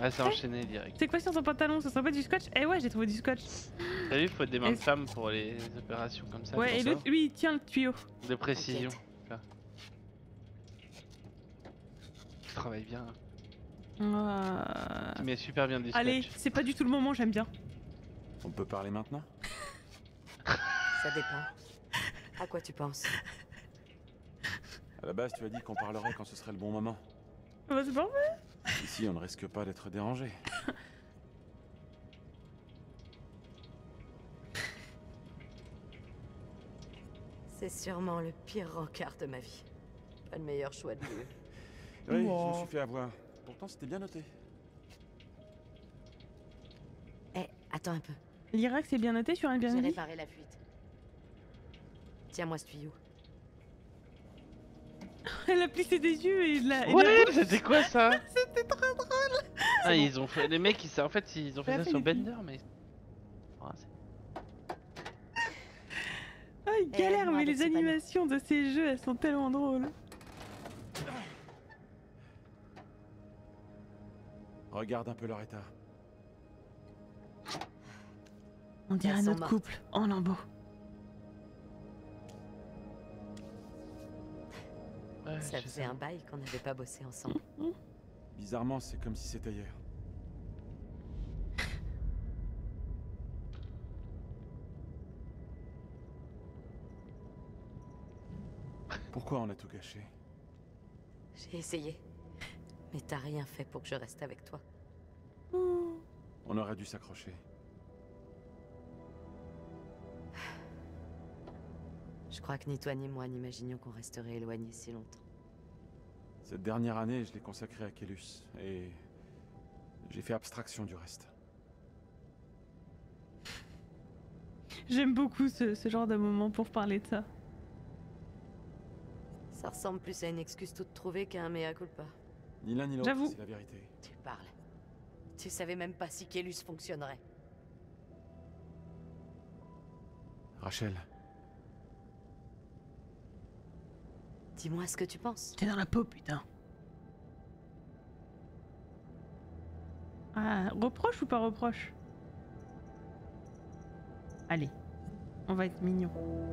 Ah, c'est enchaîné direct. C'est quoi sur ton pantalon? Ce serait pas du scotch? Eh ouais, j'ai trouvé du scotch. T'as vu, il faut des mains de femmes pour les opérations comme ça. Ouais, et l'autre, lui, il tient le tuyau. De précision. Là. Tu travailles bien. Hein. Euh... Tu mets super bien du scotch. Allez, c'est pas du tout le moment, j'aime bien. On peut parler maintenant? Ça dépend. À quoi tu penses? À la base, tu as dit qu'on parlerait quand ce serait le bon moment. Bah, c'est bon, mais... Ici, on ne risque pas d'être dérangé. C'est sûrement le pire rencard de ma vie. Pas le meilleur choix de lieu. Oui, wow. Je me suis fait avoir. Pourtant, c'était bien noté. Eh, hey, attends un peu. L'Irak, c'est bien noté sur un bien. J'ai réparé la fuite. Tiens-moi ce tuyau. Elle a plissé des yeux et de la... Ouais, c'était quoi ça? C'était trop drôle. Ah, ils ont fait... Les mecs, ils... en fait, ils ont fait ça sur Bender, mais... Ah, ils galèrent, mais les animations de ces jeux, elles sont tellement drôles. Regarde un peu leur état. On dirait notre couple en lambeaux. Ça faisait un bail qu'on n'avait pas bossé ensemble. Bizarrement, c'est comme si c'était hier. Pourquoi on a tout caché? J'ai essayé, mais t'as rien fait pour que je reste avec toi. On aurait dû s'accrocher. Je crois que ni toi ni moi n'imaginions qu'on resterait éloignés si longtemps. Cette dernière année, je l'ai consacrée à Kellus, et j'ai fait abstraction du reste. J'aime beaucoup ce, ce genre de moment pour parler de ça. Ça ressemble plus à une excuse toute trouvée qu'à un mea culpa. Ni l'un ni l'autre, c'est la vérité. Tu parles. Tu savais même pas si Kellus fonctionnerait. Rachel. Dis-moi ce que tu penses. T'es dans la peau, putain. Ah, reproche ou pas reproche? Allez, on va être mignon.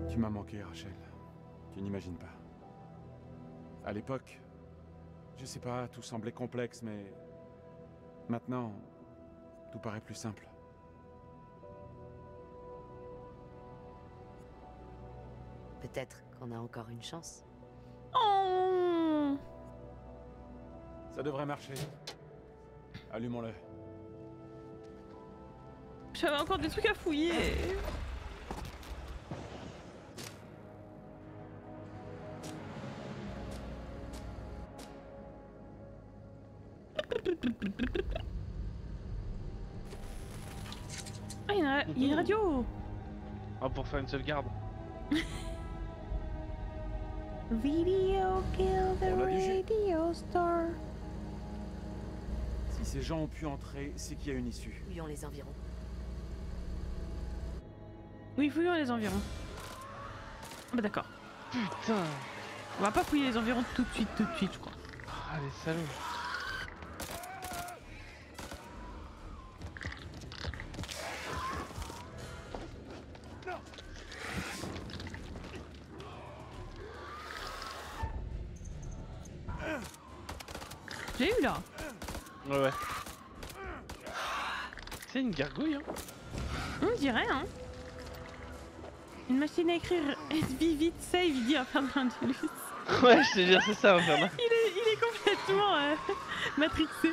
Tu m'as manqué, Rachel. Tu n'imagines pas. À l'époque, je sais pas, tout semblait complexe, mais... Maintenant, tout paraît plus simple. Peut-être qu'on a encore une chance. Oh. Ça devrait marcher. Allumons-le. J'avais encore des trucs à fouiller. Ah, il y a une, y a une radio. Oh, pour faire une sauvegarde. Video kill the radio star. Si ces gens ont pu entrer, c'est qu'il y a une issue. Fouillons les environs. Oui, fouillons les environs. Ah bah d'accord. Putain. On va pas fouiller les environs tout de suite, tout de suite, je crois. Ah, les salauds. J'ai eu là. Ouais ouais. C'est une gargouille hein. On dirait hein. Une machine à écrire S B vite save dit Infernal de. Ouais je te jure c'est ça Infernal. il, est, il est complètement euh, matrixé.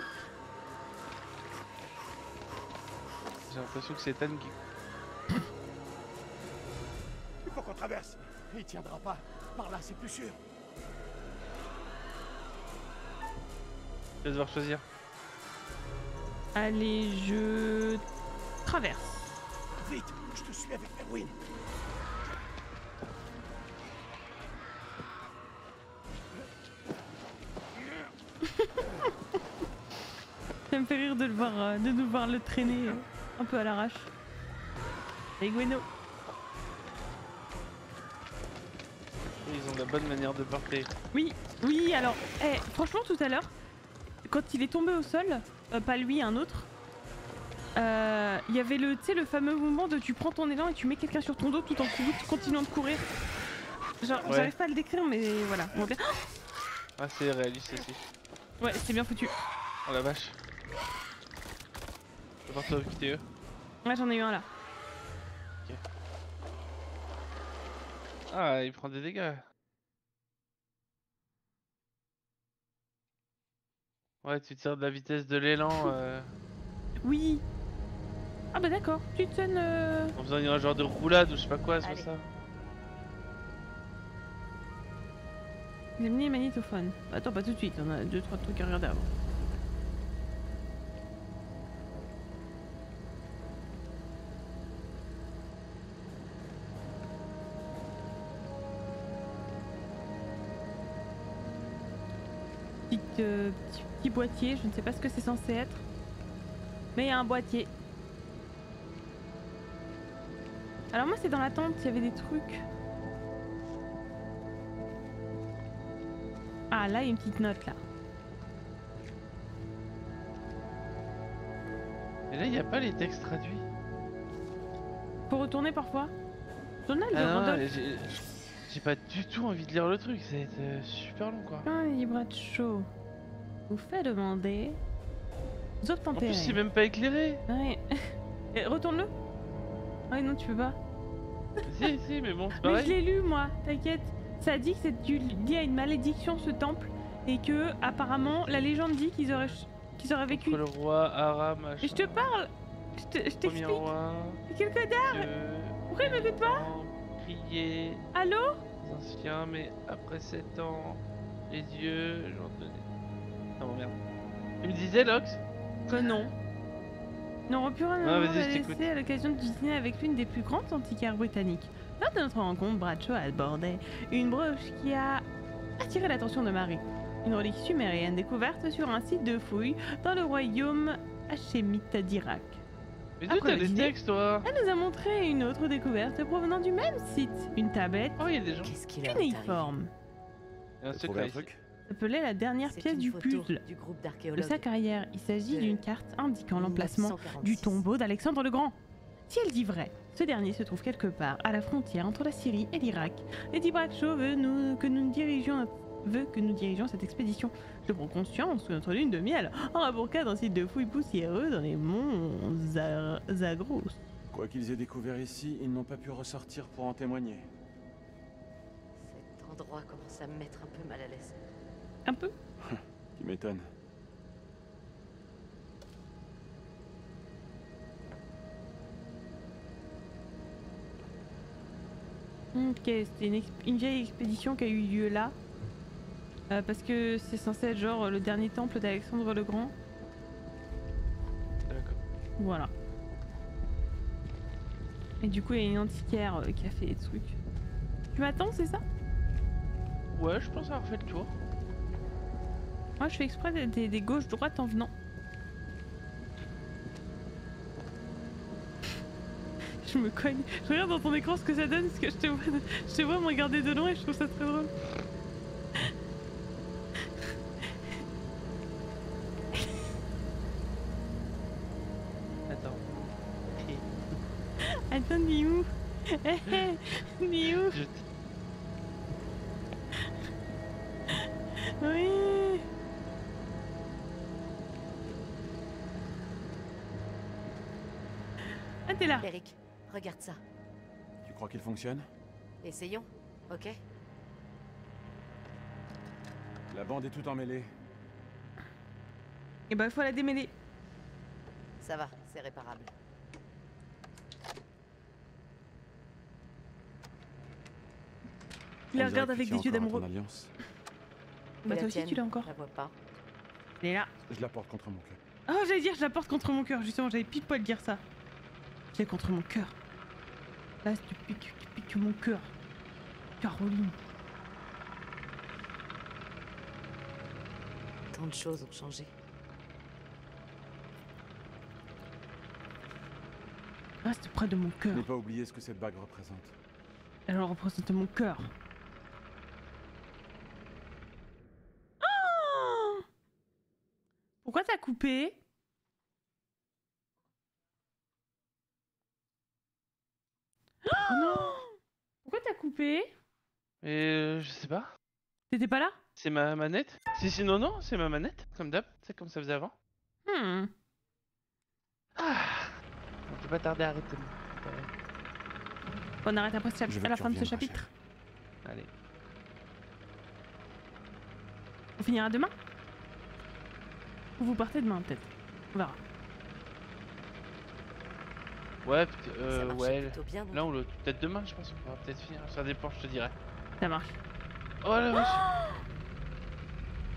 J'ai l'impression que c'est Tan qui... Il faut qu'on traverse. Il tiendra pas. Par là c'est plus sûr. Je vais devoir choisir. Allez, je traverse. Vite, je te suis avec Merwin. Ça me fait rire de le voir, de nous voir le traîner un peu à l'arrache. Et Gweno. Ils ont la bonne manière de porter. Oui, oui. Alors, hey, franchement, tout à l'heure. Quand il est tombé au sol, euh, pas lui, un autre, il euh, y avait le, le fameux mouvement de tu prends ton élan et tu mets quelqu'un sur ton dos tout en courant, continuant de courir. Genre, ouais. J'arrive pas à le décrire, mais voilà. On va... Ah, c'est réaliste aussi. Ouais, c'est bien foutu. Oh la vache. Je vais partir quitter eux. Ouais, j'en ai eu un là. Okay. Ah, il prend des dégâts. Ouais, tu te sers de la vitesse de l'élan. Euh... Oui. Ah bah d'accord, tu te sonnes... Euh... En faisant un genre de roulade ou je sais pas quoi, c'est ça. J'ai mis les magnétophones. Attends, pas tout de suite, on a deux trois trucs à regarder avant. Petite, euh, petit, petit boîtier, je ne sais pas ce que c'est censé être, mais il y a un boîtier. Alors moi c'est dans la tente, il y avait des trucs. Ah là il y a une petite note là. Et là il n'y a pas les textes traduits. Faut retourner parfois. Journal de Randolph. J'ai pas du tout envie de lire le truc, ça va être euh, super long quoi. Ah, les Bradshaw, vous fait demander. Vous en plus, c'est même pas éclairé. Ouais. Retourne-le. Ah non, tu peux pas. Si, si, mais bon, c'est pareil. Mais je l'ai lu moi, t'inquiète. Ça dit que c'est lié à une malédiction ce temple et que, apparemment, la légende dit qu'ils auraient, qu'ils auraient vécu. Contre le roi, Aram, machin. Et je te parle. Je t'explique. C'est quelque d'art. Pourquoi il m'écoute pas? Crier. Allô? Les anciens, mais après sept ans, les yeux, j'en donnais. Non, merde. Tu me disais, Lox? Que non. Non, plus rien à laisser à l'occasion de dîner avec l'une des plus grandes antiquaires britanniques. Lors de notre rencontre, Bradshaw abordait une broche qui a attiré l'attention de Marie. Une relique sumérienne découverte sur un site de fouilles dans le royaume hachémite d'Irak. Mais tu as des textes, toi. Elle nous a montré une autre découverte provenant du même site. Une tablette. Oh, il y a des gens. Qu'est-ce qu'il a? Uniforme. Appelée la dernière pièce du puzzle du groupe de sa carrière. Il s'agit d'une carte indiquant l'emplacement du tombeau d'Alexandre le Grand. Si elle dit vrai, ce dernier se trouve quelque part à la frontière entre la Syrie et l'Irak. Lady Bradshaw veut nous, que nous dirigeons veut que nous dirigeons cette expédition. Je prends conscience que notre lune de miel aura pour cadre un site de fouilles poussiéreux dans les monts Zagros. Quoi qu'ils aient découvert ici, ils n'ont pas pu ressortir pour en témoigner. endroit commence à me mettre un peu mal à l'aise. Un peu? Tu m'étonnes. Ok, c'était une, une vieille expédition qui a eu lieu là. Euh, parce que c'est censé être genre le dernier temple d'Alexandre le Grand. D'accord. Voilà. Et du coup, il y a une antiquaire euh, qui a fait des trucs. Tu m'attends, c'est ça? Ouais, je pense avoir fait le tour. Moi, je fais exprès des, des, des gauches-droites en venant. Je me cogne. Je regarde dans ton écran ce que ça donne, parce que je te vois, je te vois me regarder de loin et je trouve ça très drôle. Attends. Attends, dis où? Dis où? Je... Oui. Ah, t'es là. Eric, regarde ça. Tu crois qu'il fonctionne? Essayons, ok? La bande est toute emmêlée. Et bah, ben, faut la démêler. Ça va, c'est réparable. Il la regarde avec des yeux d'amoureux. Bah, toi aussi, tu l'as encore. Je la vois pas. Elle est là. Je la porte contre mon cœur. Oh, j'allais dire, je la porte contre mon cœur, justement, j'avais pile poil dire ça. Je l'ai contre mon cœur. Là, tu piques, tu piques mon cœur. Caroline. Tant de choses ont changé. Reste près de mon cœur. N'ai pas oublié ce que cette bague représente. Elle représente mon cœur. Pourquoi t'as coupé? Oh non! Pourquoi t'as coupé? Euh, je sais pas. T'étais pas là? C'est ma manette? Si, si, non, non, c'est ma manette, comme d'hab, c'est comme ça faisait avant. Hmm. Ah! On peut pas tarder à arrêter. On arrête après ce à la fin de ce chapitre. Allez. On finira demain? Vous partez demain peut-être. On verra. Ouais, euh, ouais. Bien, là on le peut-être demain, je pense qu'on va peut-être finir. Ça dépend, je te dirai. Ça marche. Oh la vache.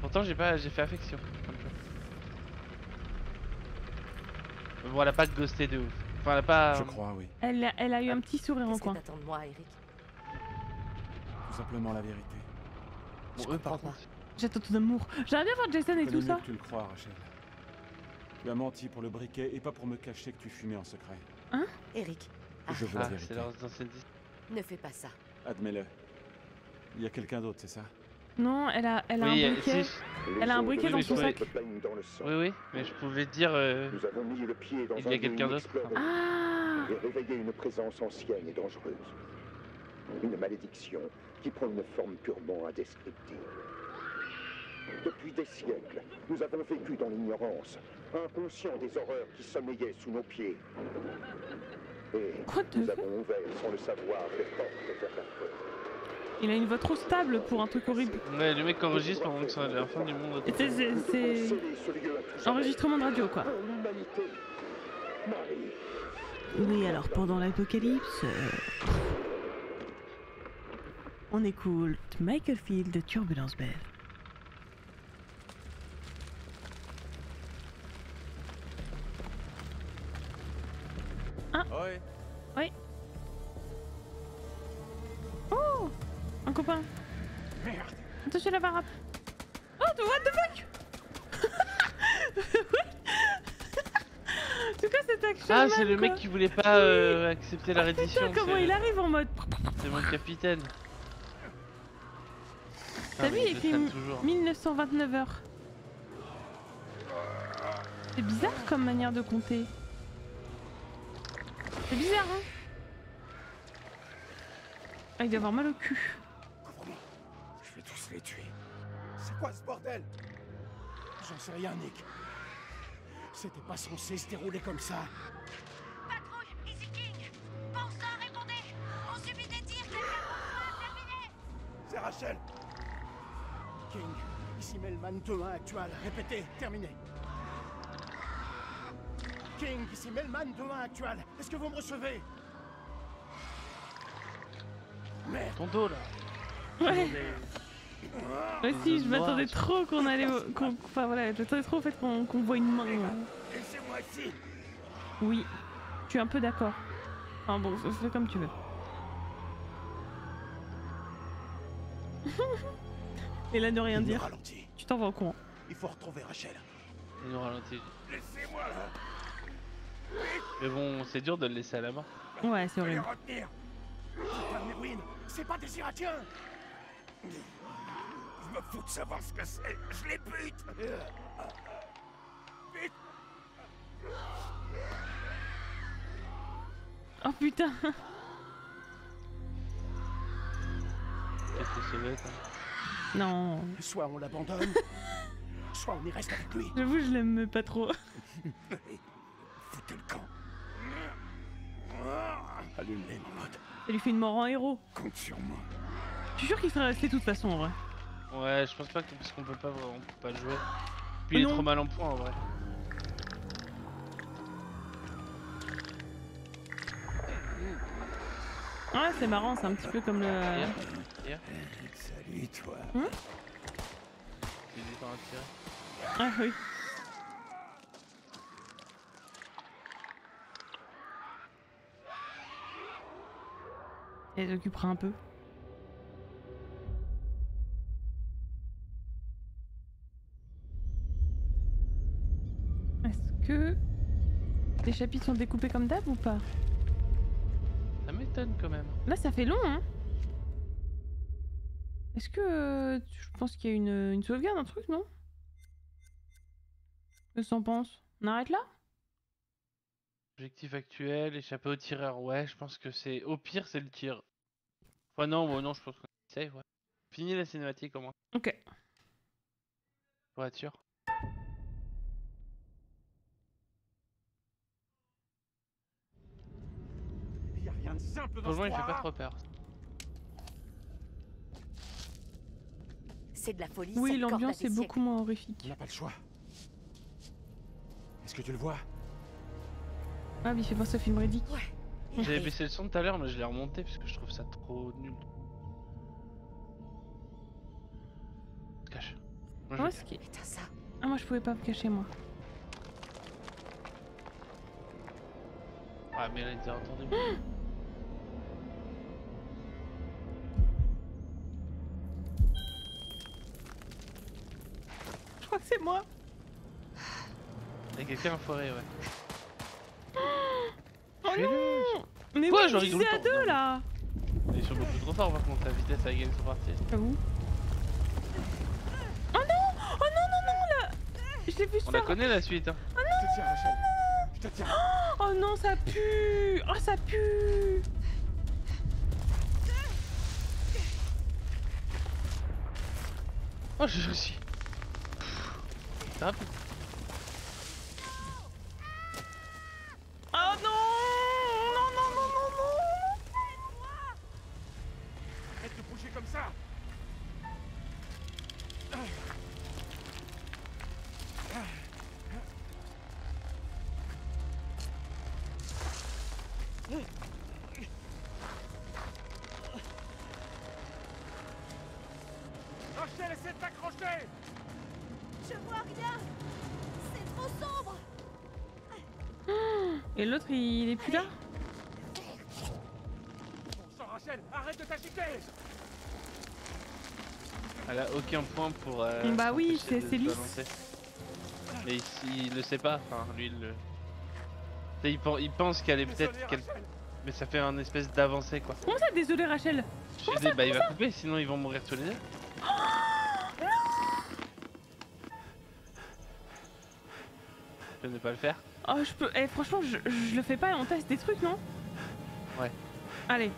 Pourtant j'ai pas, j'ai fait affection. Bon, elle a pas ghosté de ouf. Enfin, elle a pas. Je crois, oui. Elle a, elle a eu ah, un petit sourire en coin. Qu'est-ce que t'attends de moi, Eric? Tout simplement la vérité. Bon, eux, par contre. J'attends ton amour. J'aimerais bien voir Jason et tout ça. Tu le crois, Rachel. Tu as menti pour le briquet et pas pour me cacher que tu fumais en secret. Hein, Eric? Je veux la vérité. Ne fais pas ça. Admets-le. Il y a quelqu'un d'autre, c'est ça? Non, elle a, elle a oui, un briquet. Si. Elle a un briquet dans son sac. Oui, oui, mais je pouvais dire. Euh... Nous avons mis le pied dans il y a quelqu'un d'autre. Ah. Et réveillé une présence ancienne et dangereuse. Une malédiction qui prend une forme purement indescriptible. Depuis des siècles, nous avons vécu dans l'ignorance, inconscients des horreurs qui sommeillaient sous nos pieds. Et nous avons ouvert, sans le savoir, les portes vers la peur. Il a une voix trop stable pour un truc horrible. Ouais, le mec enregistre pendant que c'est la fin du monde. C'est... c'est... enregistrement de radio, quoi. Oui, alors, pendant l'apocalypse... Euh... on écoute Michael Field de Turbulence Bell. Oui. Oui. Oh, un copain. Merde. Attention à la barappe. Oh, what the fuck. En tout cas, cette action. Ah, c'est le mec qui voulait pas euh, accepter la ah, reddition. Putain, comment il arrive en mode. C'est mon capitaine. T'as vu, il fait mille neuf cent vingt-neuf heures. C'est bizarre comme manière de compter. C'est bizarre, hein? Ah, il doit avoir mal au cul. Je vais tous les tuer. C'est quoi ce bordel? J'en sais rien, Nick. C'était pas censé se dérouler comme ça. Patrouille, Easy King. Bon sang, répondez. On subit des tirs, quelqu'un vous a terminé. C'est Rachel. King, ici Melman deux un actuel. Répétez, terminé. King, ici Melman deux un actuel. Est-ce que vous me recevez? Merde. Ton dos là. Ouais. Ouais si, je m'attendais trop qu'on allait... Qu enfin voilà, je m'attendais trop au fait qu'on qu voit une main. Laissez-moi ici. Oui, je suis un peu d'accord. Enfin bon, fais comme tu veux. Et là, ne rien dire. Ralentit. Tu t'en vas au courant. Il faut retrouver Rachel. Il nous ralentit. Laissez-moi là. Mais bon, c'est dur de le laisser à la main. Ouais, c'est horrible. C'est pas Merwin, c'est pas des Irakiens. Je me fous de savoir ce que c'est. Je les bute. Bute. Oh putain. Non. Soit on l'abandonne, soit on y reste avec lui. J'avoue, je l'aime pas trop. Foutez le camp. Allume-les, mon pote. Ça lui fait une mort en héros. Compte sur moi. Je suis sûr qu'il serait resté de toute façon en vrai. Ouais, je pense pas que parce qu'on peut pas, on peut pas le jouer. Puis oh, il est non. trop mal en point en vrai. Ouais, c'est marrant, c'est un petit peu comme le... Yeah. Yeah. Salut toi. Hum? Ah oui. Elle occupera un peu. Est-ce que les chapitres sont découpés comme d'hab ou pas? Ça m'étonne quand même. Là ça fait long hein. Est-ce que je pense qu'il y a une, une sauvegarde, un truc, non? Qu'est-ce qu'on pense? On arrête là? Objectif actuel, échapper au tireur, ouais, je pense que c'est... Au pire, c'est le tir. Enfin non, bon, non, je pense qu'on est safe, ouais. Fini la cinématique, au moins. Ok. Voiture. Il y a rien de simple dans ce coin, il fait pas trop peur. C'est de la folie, oui, l'ambiance est beaucoup moins horrifique. Il n'a pas le choix. Est-ce que tu le vois? Ah oui, c'est pas ce film Reddick. Ouais. J'avais baissé le son tout à l'heure, mais je l'ai remonté parce que je trouve ça trop nul. On se cache. Moi, oh, ce qui... Ah, moi je pouvais pas me cacher, moi. Ah, mais là il t'a entendu. Je crois que c'est moi. Il y a quelqu'un enfoiré, ouais. Oh non! Mais quoi, j'en rigole à deux là! Ils sont beaucoup trop forts par contre, la vitesse à laquelle ils sont partis. Ah vous? Oh non! Oh non, non, non! Là... Je l'ai vu se faire. On la connaît la suite hein! Oh non! Je te tiens, Rachel! Je te tiens! Oh non, ça pue! Oh ça pue! Oh je réussis! C'est rapide! Et l'autre il est plus là. Rachel, arrête de t'agiter. Elle a aucun point pour. Euh, bah oui, c'est lisse. Mais il, il le sait pas, enfin lui il le. Il, il pense qu'elle est peut-être. Mais ça fait un espèce d'avancée quoi. Comment ça, désolé Rachel? Je dis, bah il va couper, sinon ils vont mourir tous les deux. Je ne peux pas le faire. Oh je peux. Eh franchement je, je le fais pas et on teste des trucs non? Ouais. Allez.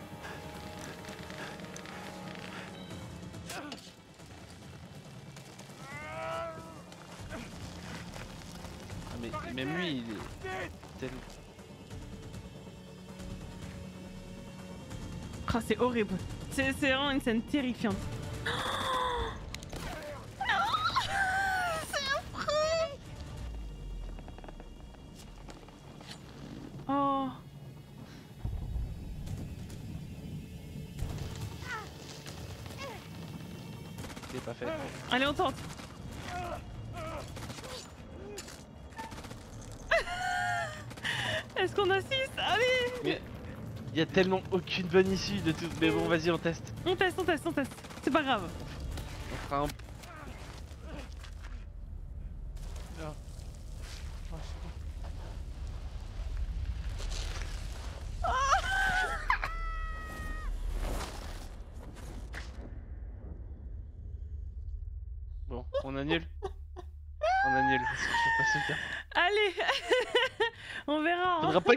Mais même lui il est tellement. Oh, c'est horrible. C'est vraiment une scène terrifiante. Allez, on tente. Est-ce qu'on assiste? Allez. Il y a tellement aucune bonne issue de tout. Mais bon, vas-y, on teste. On teste, on teste, on teste. C'est pas grave. On fera un...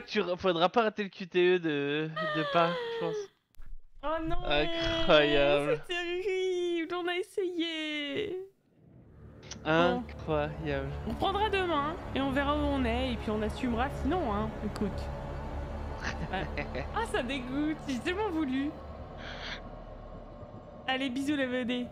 Tu... Faudra pas rater le Q T E de, de pas, je pense. Oh non! Incroyable! C'est terrible! On a essayé! Incroyable! Bon. On prendra demain et on verra où on est et puis on assumera sinon, hein. Écoute. Ouais. Ah, ça dégoûte! J'ai tellement voulu! Allez, bisous les V D!